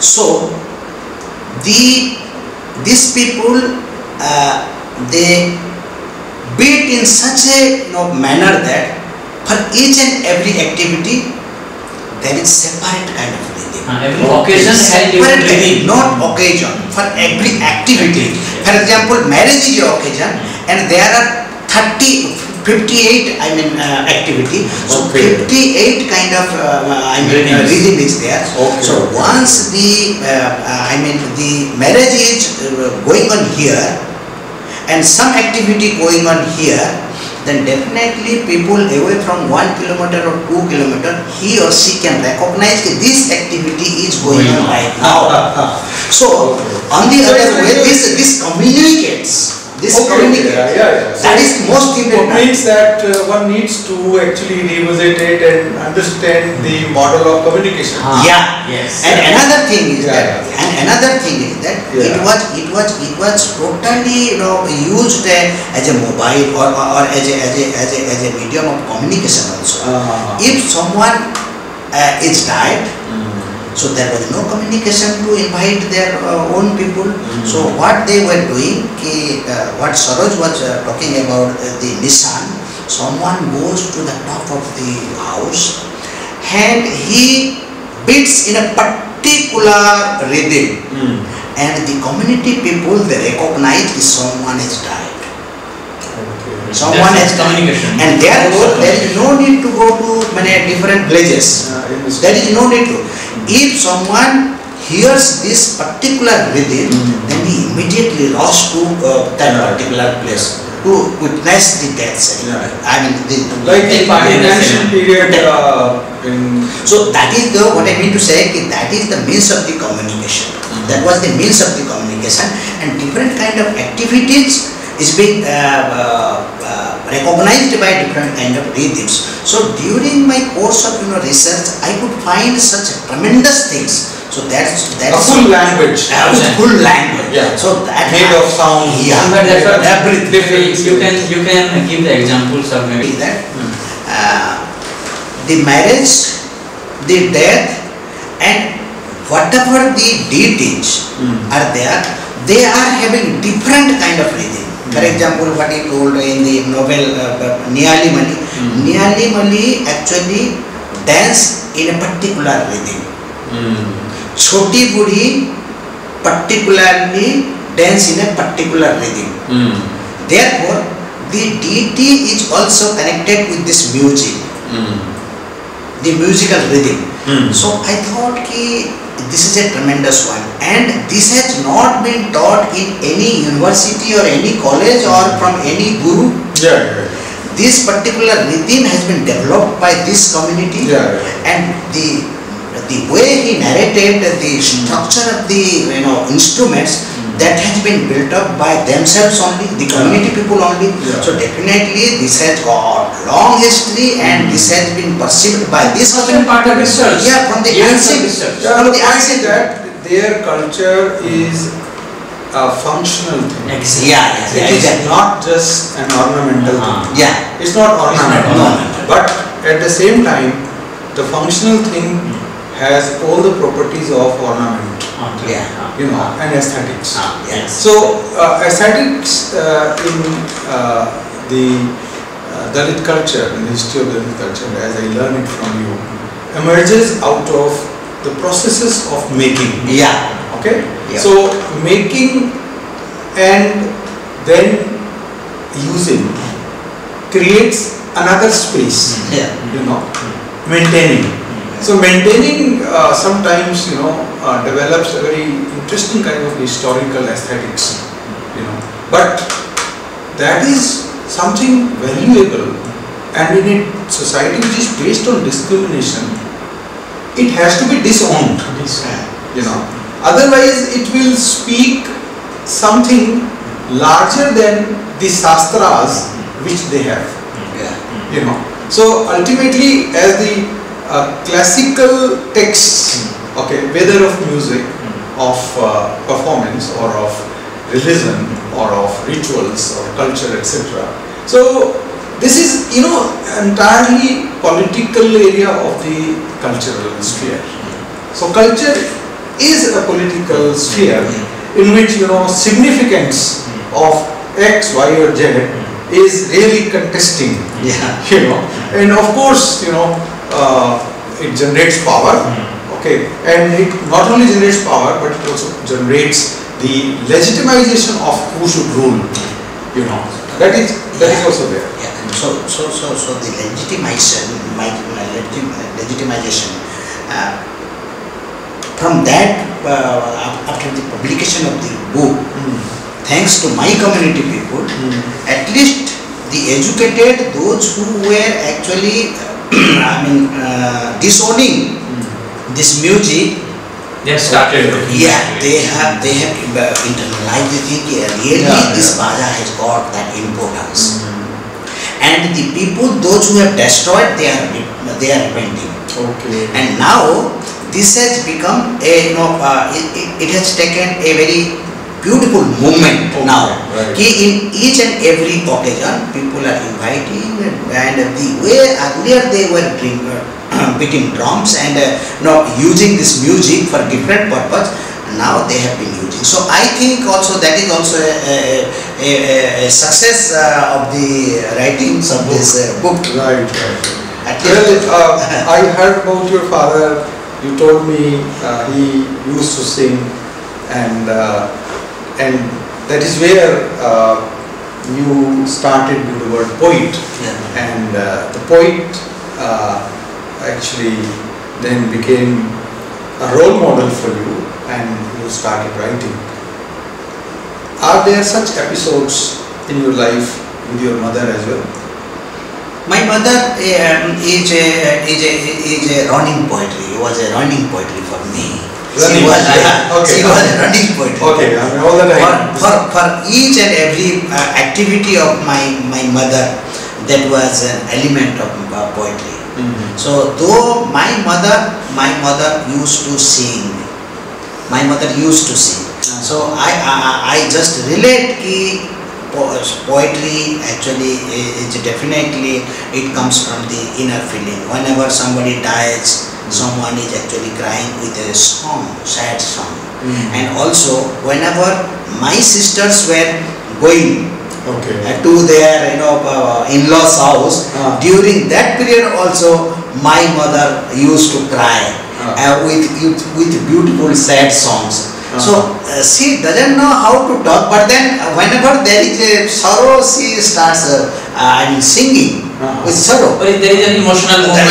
So these people they beat in such a manner that for each and every activity there is separate kind of rhythm. For every activity. For example, marriage is your occasion and there are 58 activity. So 58 kind of rhythm is there. So once the marriage is going on here and some activity going on here, then definitely people away from 1 kilometer or 2 kilometer, he or she can recognize that this activity is going on right now. So on the other way, this communicates. That is most important. It means that one needs to actually revisit it and understand the model of communication. Another thing is that it was totally used as a mobile or as a medium of communication also. If someone is died, so there was no communication to invite their own people. So what they were doing, what Saroj was talking about the Nissan, someone goes to the top of the house and he beats in a particular rhythm. And the community people, they recognize that someone has died. And therefore there is no need to go to many different places. There is no need to. If someone hears this particular rhythm, then he immediately rushes to that particular place to witness the death ceremony. So that is what I mean to say, that is the means of the communication. That was the means of the communication, and different kind of activities is being recognized by different kind of rhythms. So during my course of research, I could find such tremendous things. So that's a full language. So that made of sound. You can give the examples of maybe that the marriage, the death, and whatever the deities are there, they are having different kind of rhythm. For example, what he told in the novel Niyalimali. Niyalimali actually danced in a particular rhythm. Choti Budi particularly danced in a particular rhythm. Therefore, the deity is also connected with this music, the musical rhythm. So I thought ki this is a tremendous one, and this has not been taught in any university or any college or from any guru. This particular rhythm has been developed by this community, and the way he narrated, the structure of the instruments, that has been built up by themselves only, the community people only. So definitely this has got long history, and this has been perceived by this part of research. From the ancient research. From the ancient that their culture is a functional thing. It is not just an ornamental thing. It's not ornamental. But at the same time, the functional thing has all the properties of ornament. And aesthetics. So aesthetics in the Dalit culture, in the history of Dalit culture, as I learn it from you, emerges out of the processes of making. So making and then using creates another space. Maintaining. So maintaining sometimes develops a very interesting kind of historical aesthetics, but that is something valuable, and in a society which is based on discrimination, it has to be disowned, otherwise it will speak something larger than the Shastras which they have, so ultimately as the classical texts, whether of music, of performance, or of religion, or of rituals, or culture, etc. So this is, entirely political area of the cultural sphere. So culture is a political sphere in which, significance of X, Y, or Z is really contesting, and of course, it generates power, and it not only generates power, but it also generates the legitimization of who should rule, that is also there. So the legitimization, from that, after the publication of the book, thanks to my community people, at least the educated, those who were actually disowning this music, they started. They have internalized the thing. This Baja has got that importance. And the people, those who have destroyed, they are repenting. And now this has become a it has taken a very beautiful movement now. In each and every occasion, people are inviting, and the way earlier they were beating drums and using this music for different purpose, now they have been using. So I think also that is also a success of the writings of this book. Well, I heard about your father. You told me he used to sing, and that is where you started with the word poet, and the poet actually then became a role model for you, and you started writing. Are there such episodes in your life with your mother as well? My mother is a running poetry. It was a running poetry for me. She was a running poetry. For each and every activity of my mother, that was an element of poetry. So though my mother used to sing, so I just relate ki poetry actually is definitely, it comes from the inner feeling. Whenever somebody dies, someone is actually crying with a song, sad song. And also, whenever my sisters were going to their in-laws' house, during that period also my mother used to cry with beautiful sad songs. So she doesn't know how to talk, but then whenever there is a sorrow, she starts singing with sorrow. But if there is an emotional moment.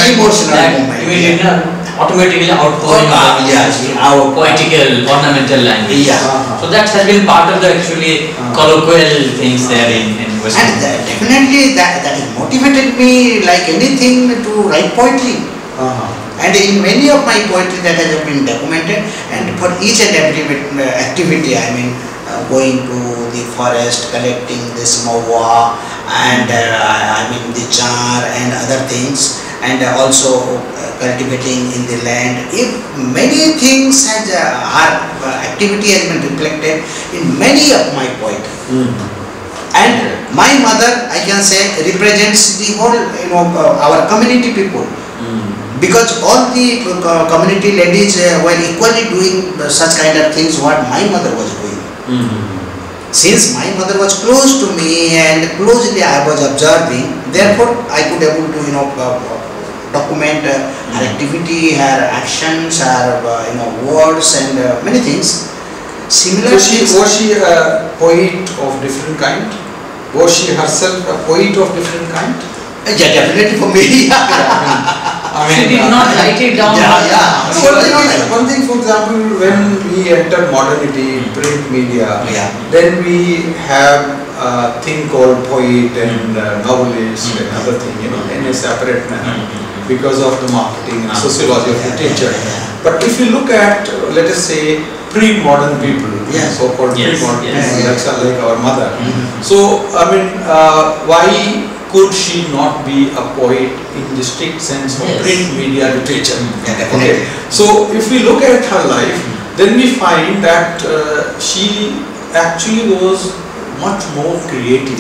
automatically outpouring of our poetical, ornamental language. Yeah. So that has been part of the actually colloquial things there in Western. And definitely that has motivated me like anything to write poetry. And in many of my poetry that has been documented, and for each and every activity, I mean going to the forest, collecting this mawa, and I mean the jar and other things, and also cultivating in the land. If many things has our activity has been reflected in many of my poetry. And my mother, I can say, represents the whole, you know, our community people. Because all the community ladies were equally doing such kind of things what my mother was doing. Since my mother was close to me and closely I was observing, therefore I could able to, you know, document her activity, her actions, her you know, words and many things. Similarly, was she a poet of different kind? Was she herself a poet of different kind? Yeah, definitely for me. I mean, she did not write it down. So one thing, for example, when we enter modernity, print media, then we have a thing called poet and novelist and other thing, you know, in a separate manner because of the marketing and sociology of literature. But if you look at, let us say, pre-modern people, so-called pre-modern people, that's like our mother. So, I mean, why could she not be a poet in the strict sense of print media literature? Okay. So if we look at her life, then we find that she actually was much more creative.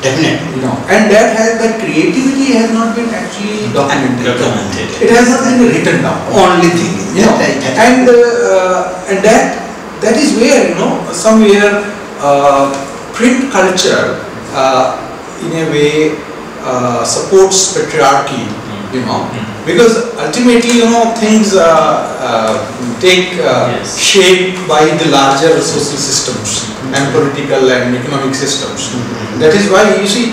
Definitely. No. And that creativity has not been actually documented. It has not been written down. Only thing. And that is where, you know, somewhere print culture in a way supports patriarchy, you know, because ultimately, you know, things take shape by the larger social systems and political and economic systems. That is why you see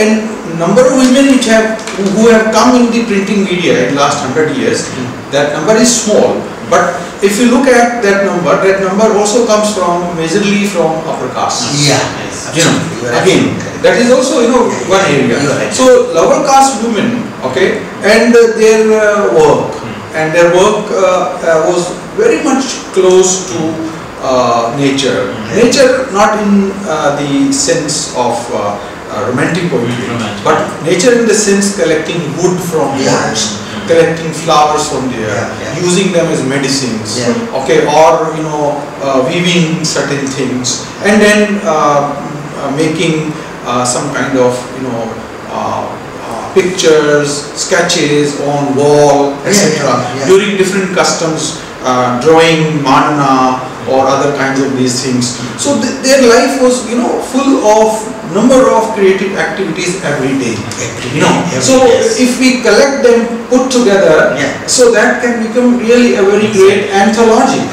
a number of women who have come in the printing media in the last 100 years, that number is small, but if you look at that number also comes from majorly from upper castes. You know, again, that is also, you know, one area. So lower caste women, and their work was very much close to nature. Nature, not in the sense of romantic poetry, but nature in the sense collecting wood from forest, collecting flowers from there, using them as medicines, or, you know, weaving certain things, and then making some kind of, you know, pictures, sketches on wall, etc. During different customs, drawing manna or other kinds of these things. So their life was, you know, full of number of creative activities every day. If we collect them, put together, so that can become really a very great anthology.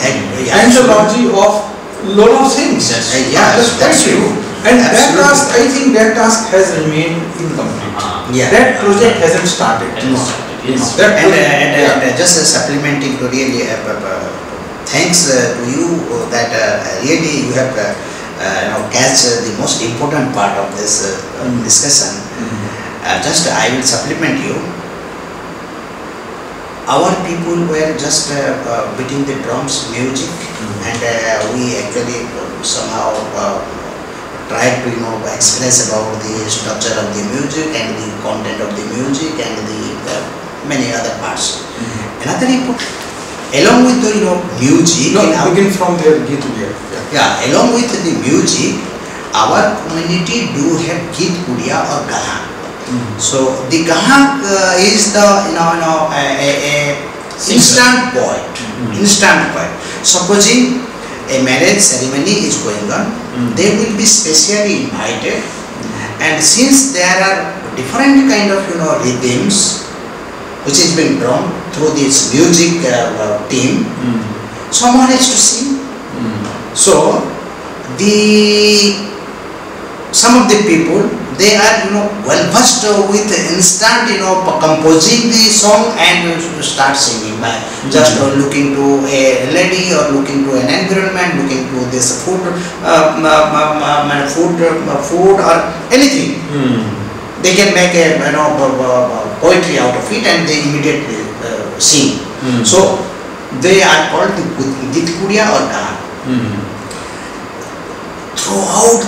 Anthology of lot of things. That's true. And that task, I think that task has remained incomplete. That project hasn't started. And just supplementing to really, thanks to you that really you have catch the most important part of this discussion. Just I will supplement you. Our people were just beating the drums, music, and we actually somehow tried to, you know, express about the structure of the music and the content of the music and the many other parts. Another important. Along with the, you know, music, along with the music, our community do have Git Puria or Gaha. So the Gaha is the, you know, instant poet. Instant poet. Supposing a marriage ceremony is going on, they will be specially invited, and since there are different kind of, you know, rhythms which has been drawn through this music team, someone has to sing. So some of the people they are, well versed with instant, composing the song and start singing by just looking to a lady or looking to an environment, looking to this food or anything. They can make a poetry out of it and they immediately sing. So they are called the Gitkudiya or Dhar. Throughout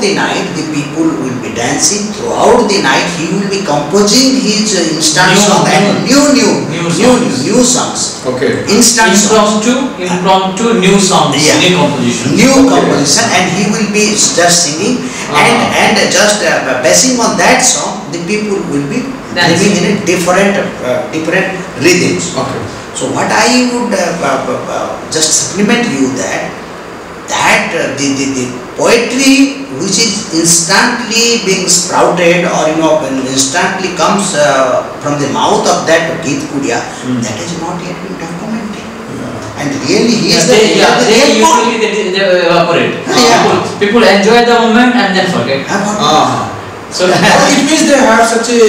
the night, the people will be dancing. Throughout the night, he will be composing his instant song and new songs. Okay. Instant songs. Impromptu new songs. Yeah. New composition. And he will be just singing and just basing on that song, the people will be living in a different rhythms. Okay. So what I would just supplement you that the poetry which is instantly being sprouted or instantly comes from the mouth of that Gitkudiya, that has not yet been documented. And really he is they evaporate. People enjoy the moment and then forget. So it means they have such a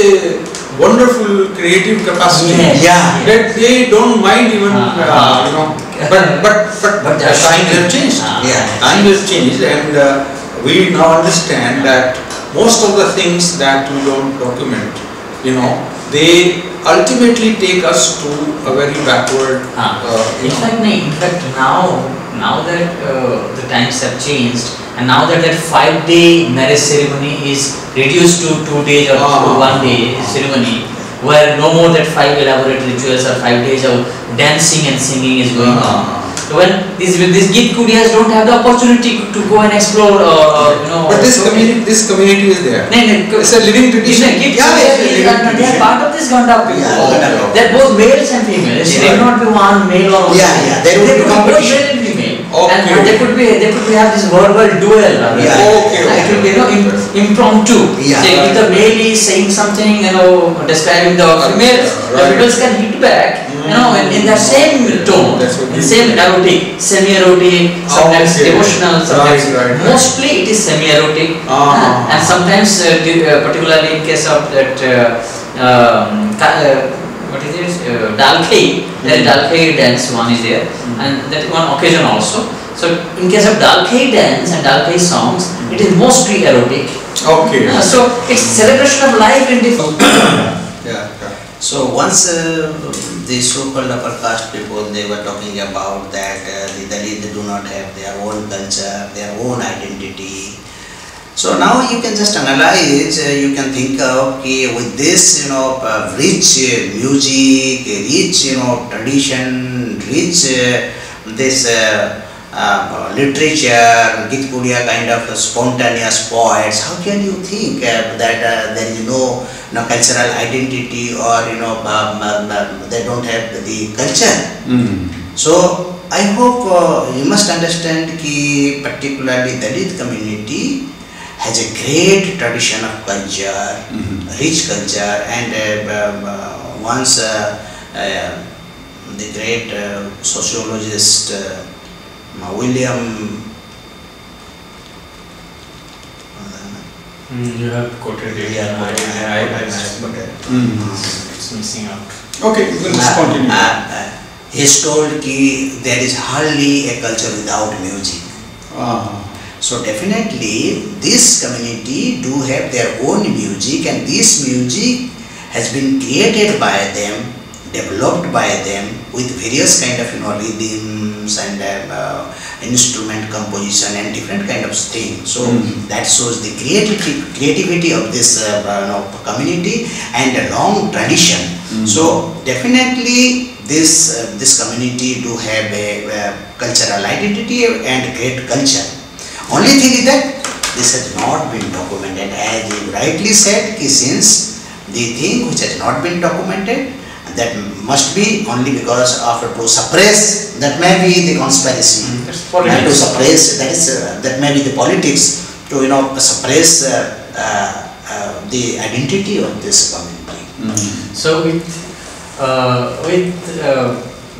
wonderful creative capacity that they don't mind even but the time has changed. Time has changed, and we now understand that most of the things that we don't document, they ultimately take us to a very backward. In fact, now that the times have changed, and now that 5-day marriage ceremony is reduced to 2 days or 1 day ceremony, where no more that 5 elaborate rituals or 5 days of dancing and singing is going on. So when these Gitkudiyas don't have the opportunity to go and explore, But this community is there. It's a living tradition. They are part of this Ganda people. They're both males and females. They will not be one male or one female. They will be competition. And they could have this verbal duel. It could be impromptu. If the male is saying something, describing the female, the people can hit back, in that same tone, same erotic, semi-erotic, sometimes emotional, sometimes mostly it is semi-erotic, and sometimes, particularly in case of that. What is it? Dalkhai. There Dalkhai dance one is there, and that one occasion also. So in case of Dalkhai dance and Dalkhai songs, it is mostly erotic. Okay. So it's celebration of life in different. So once the so-called upper caste people, they were talking about that the Dalit do not have their own culture, their own identity. So now you can just analyze, you can think of with this rich music, rich tradition, rich this literature, Gitkudiya kind of spontaneous poets, how can you think that there is no cultural identity or they don't have the culture? So I hope you must understand that particularly Dalit community has a great tradition of culture, rich culture, and once the great sociologist William, you have quoted it. It's missing out. Okay, we'll just continue. He is told that there is hardly a culture without music. So definitely this community do have their own music, and this music has been created by them, developed by them with various kind of rhythms and instrument composition and different kind of things. So that shows the creativity of this community and a long tradition. So definitely this community do have a cultural identity and great culture. Only thing is that this has not been documented, as you rightly said, since the thing which has not been documented, that must be only because of to suppress, that may be the conspiracy, and to suppress, that may be the politics, to suppress the identity of this community. So with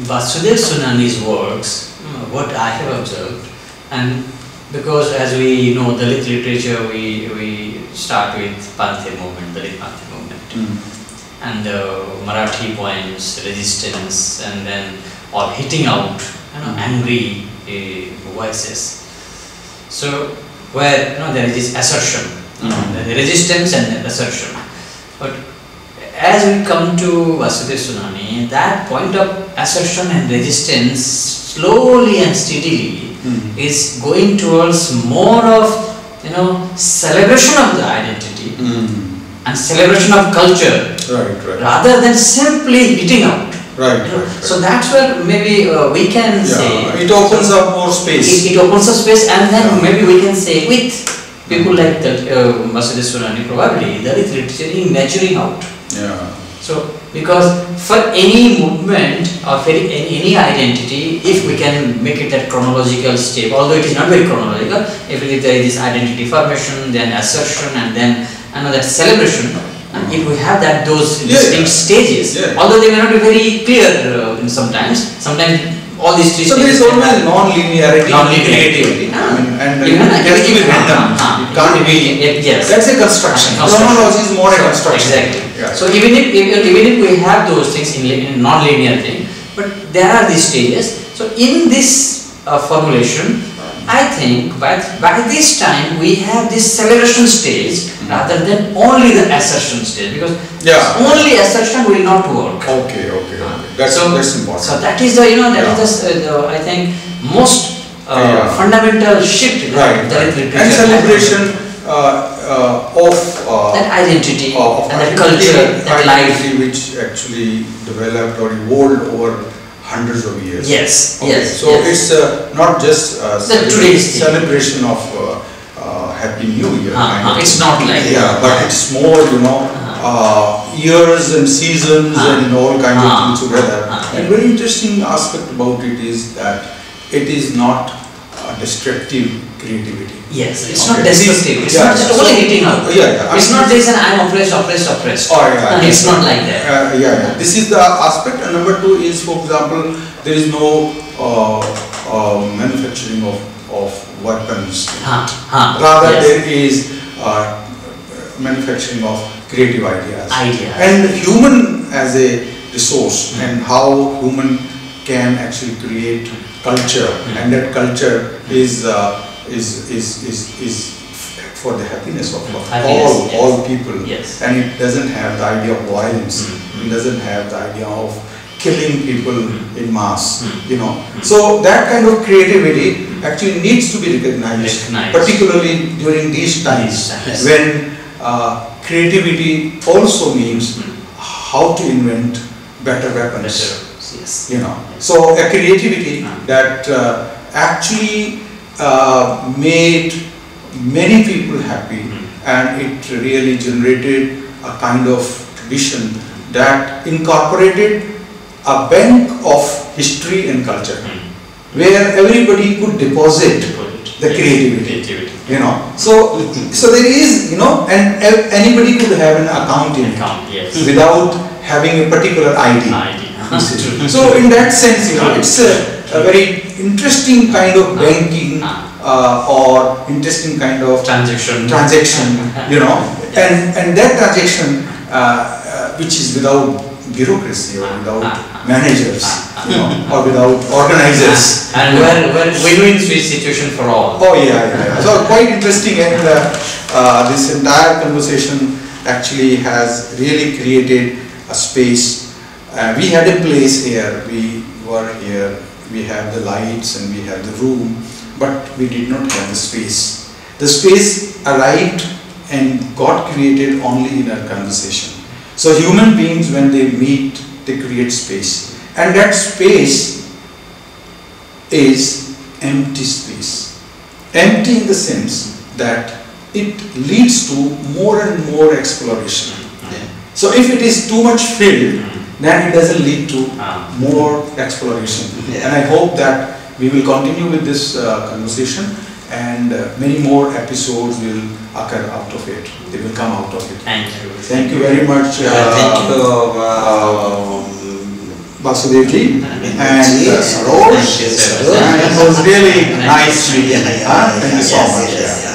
Basudev Sunani's works, what I have observed, and Because as we know, Dalit literature, we start with Panthe movement, Dalit Panthe movement, and Marathi poems, resistance, and then or hitting out, you know, angry voices. So where, you know, there is this assertion, you know, the resistance and the assertion. But as we come to Basudev Sunani, that point of assertion and resistance slowly and steadily is going towards more of, you know, celebration of the identity and celebration of culture, right, rather than simply eating out. Right. So that's where maybe we can say it opens up more space. It opens up space, and then maybe we can say with people like that, Basudev Sunani, probably that is literally measuring out. Yeah. So, because for any movement or for any identity, if we can make it that chronological step, although it is not very chronological, if there is identity formation, then assertion, and then another celebration, and if we have that those distinct stages, although they may not be very clear sometimes all these three stages. So there is always non-linearity, creativity, and it can't be. Yes. That's a construction. Chronology is more a construction. Exactly. So even if we have those things in non-linear thing, but there are these stages. So in this formulation, I think by this time we have this celebration stage rather than only the assertion stage, because only assertion will not work. Okay. That's important. So that is the, you know, that is the I think most fundamental shift in Dalit literature. And celebration of that identity, and that culture, that life, which actually developed or evolved over hundreds of years. Yes. So it's not just celebration of Happy New Year. It's not like but it's more, you know, years and seasons and all kinds of things together. And very interesting aspect about it is that it is not destructive creativity. Yes, it's not destructive. It's not just only eating up. It's not just an I'm oppressed. It's not like that. This is the aspect. And number two is, for example, there is no manufacturing of weapons. Rather, there is manufacturing of creative ideas. And human as a resource, and how human can actually create culture, and that culture is for the happiness of all people, and it doesn't have the idea of violence. It doesn't have the idea of killing people in mass. You know, so that kind of creativity actually needs to be recognized. Particularly during these times when creativity also means how to invent better weapons. You know, so a creativity that actually made many people happy, and it really generated a kind of tradition that incorporated a bank of history and culture, where everybody could deposit the creativity. You know, so there is, you know, and anybody could have an account in it without having a particular ID. So in that sense, you know, it's a very interesting kind of banking or interesting kind of transaction, you know, and that transaction which is without bureaucracy or without managers, you know, or without organizers. And win-win situation for all. So quite interesting, and this entire conversation actually has really created a space. We had a place here, we were here, we have the lights and we have the room, but we did not have the space. The space arrived and got created only in our conversation. So human beings, when they meet, they create space. And that space is empty space. Empty in the sense that it leads to more and more exploration. So if it is too much filled, then it doesn't lead to more exploration. And I hope that we will continue with this conversation, and many more episodes will occur out of it. They will come out of it. Thank you. Thank you very much. Thank you. Basudev ji and Saroj. It was really nice to meet you. Thank you so much.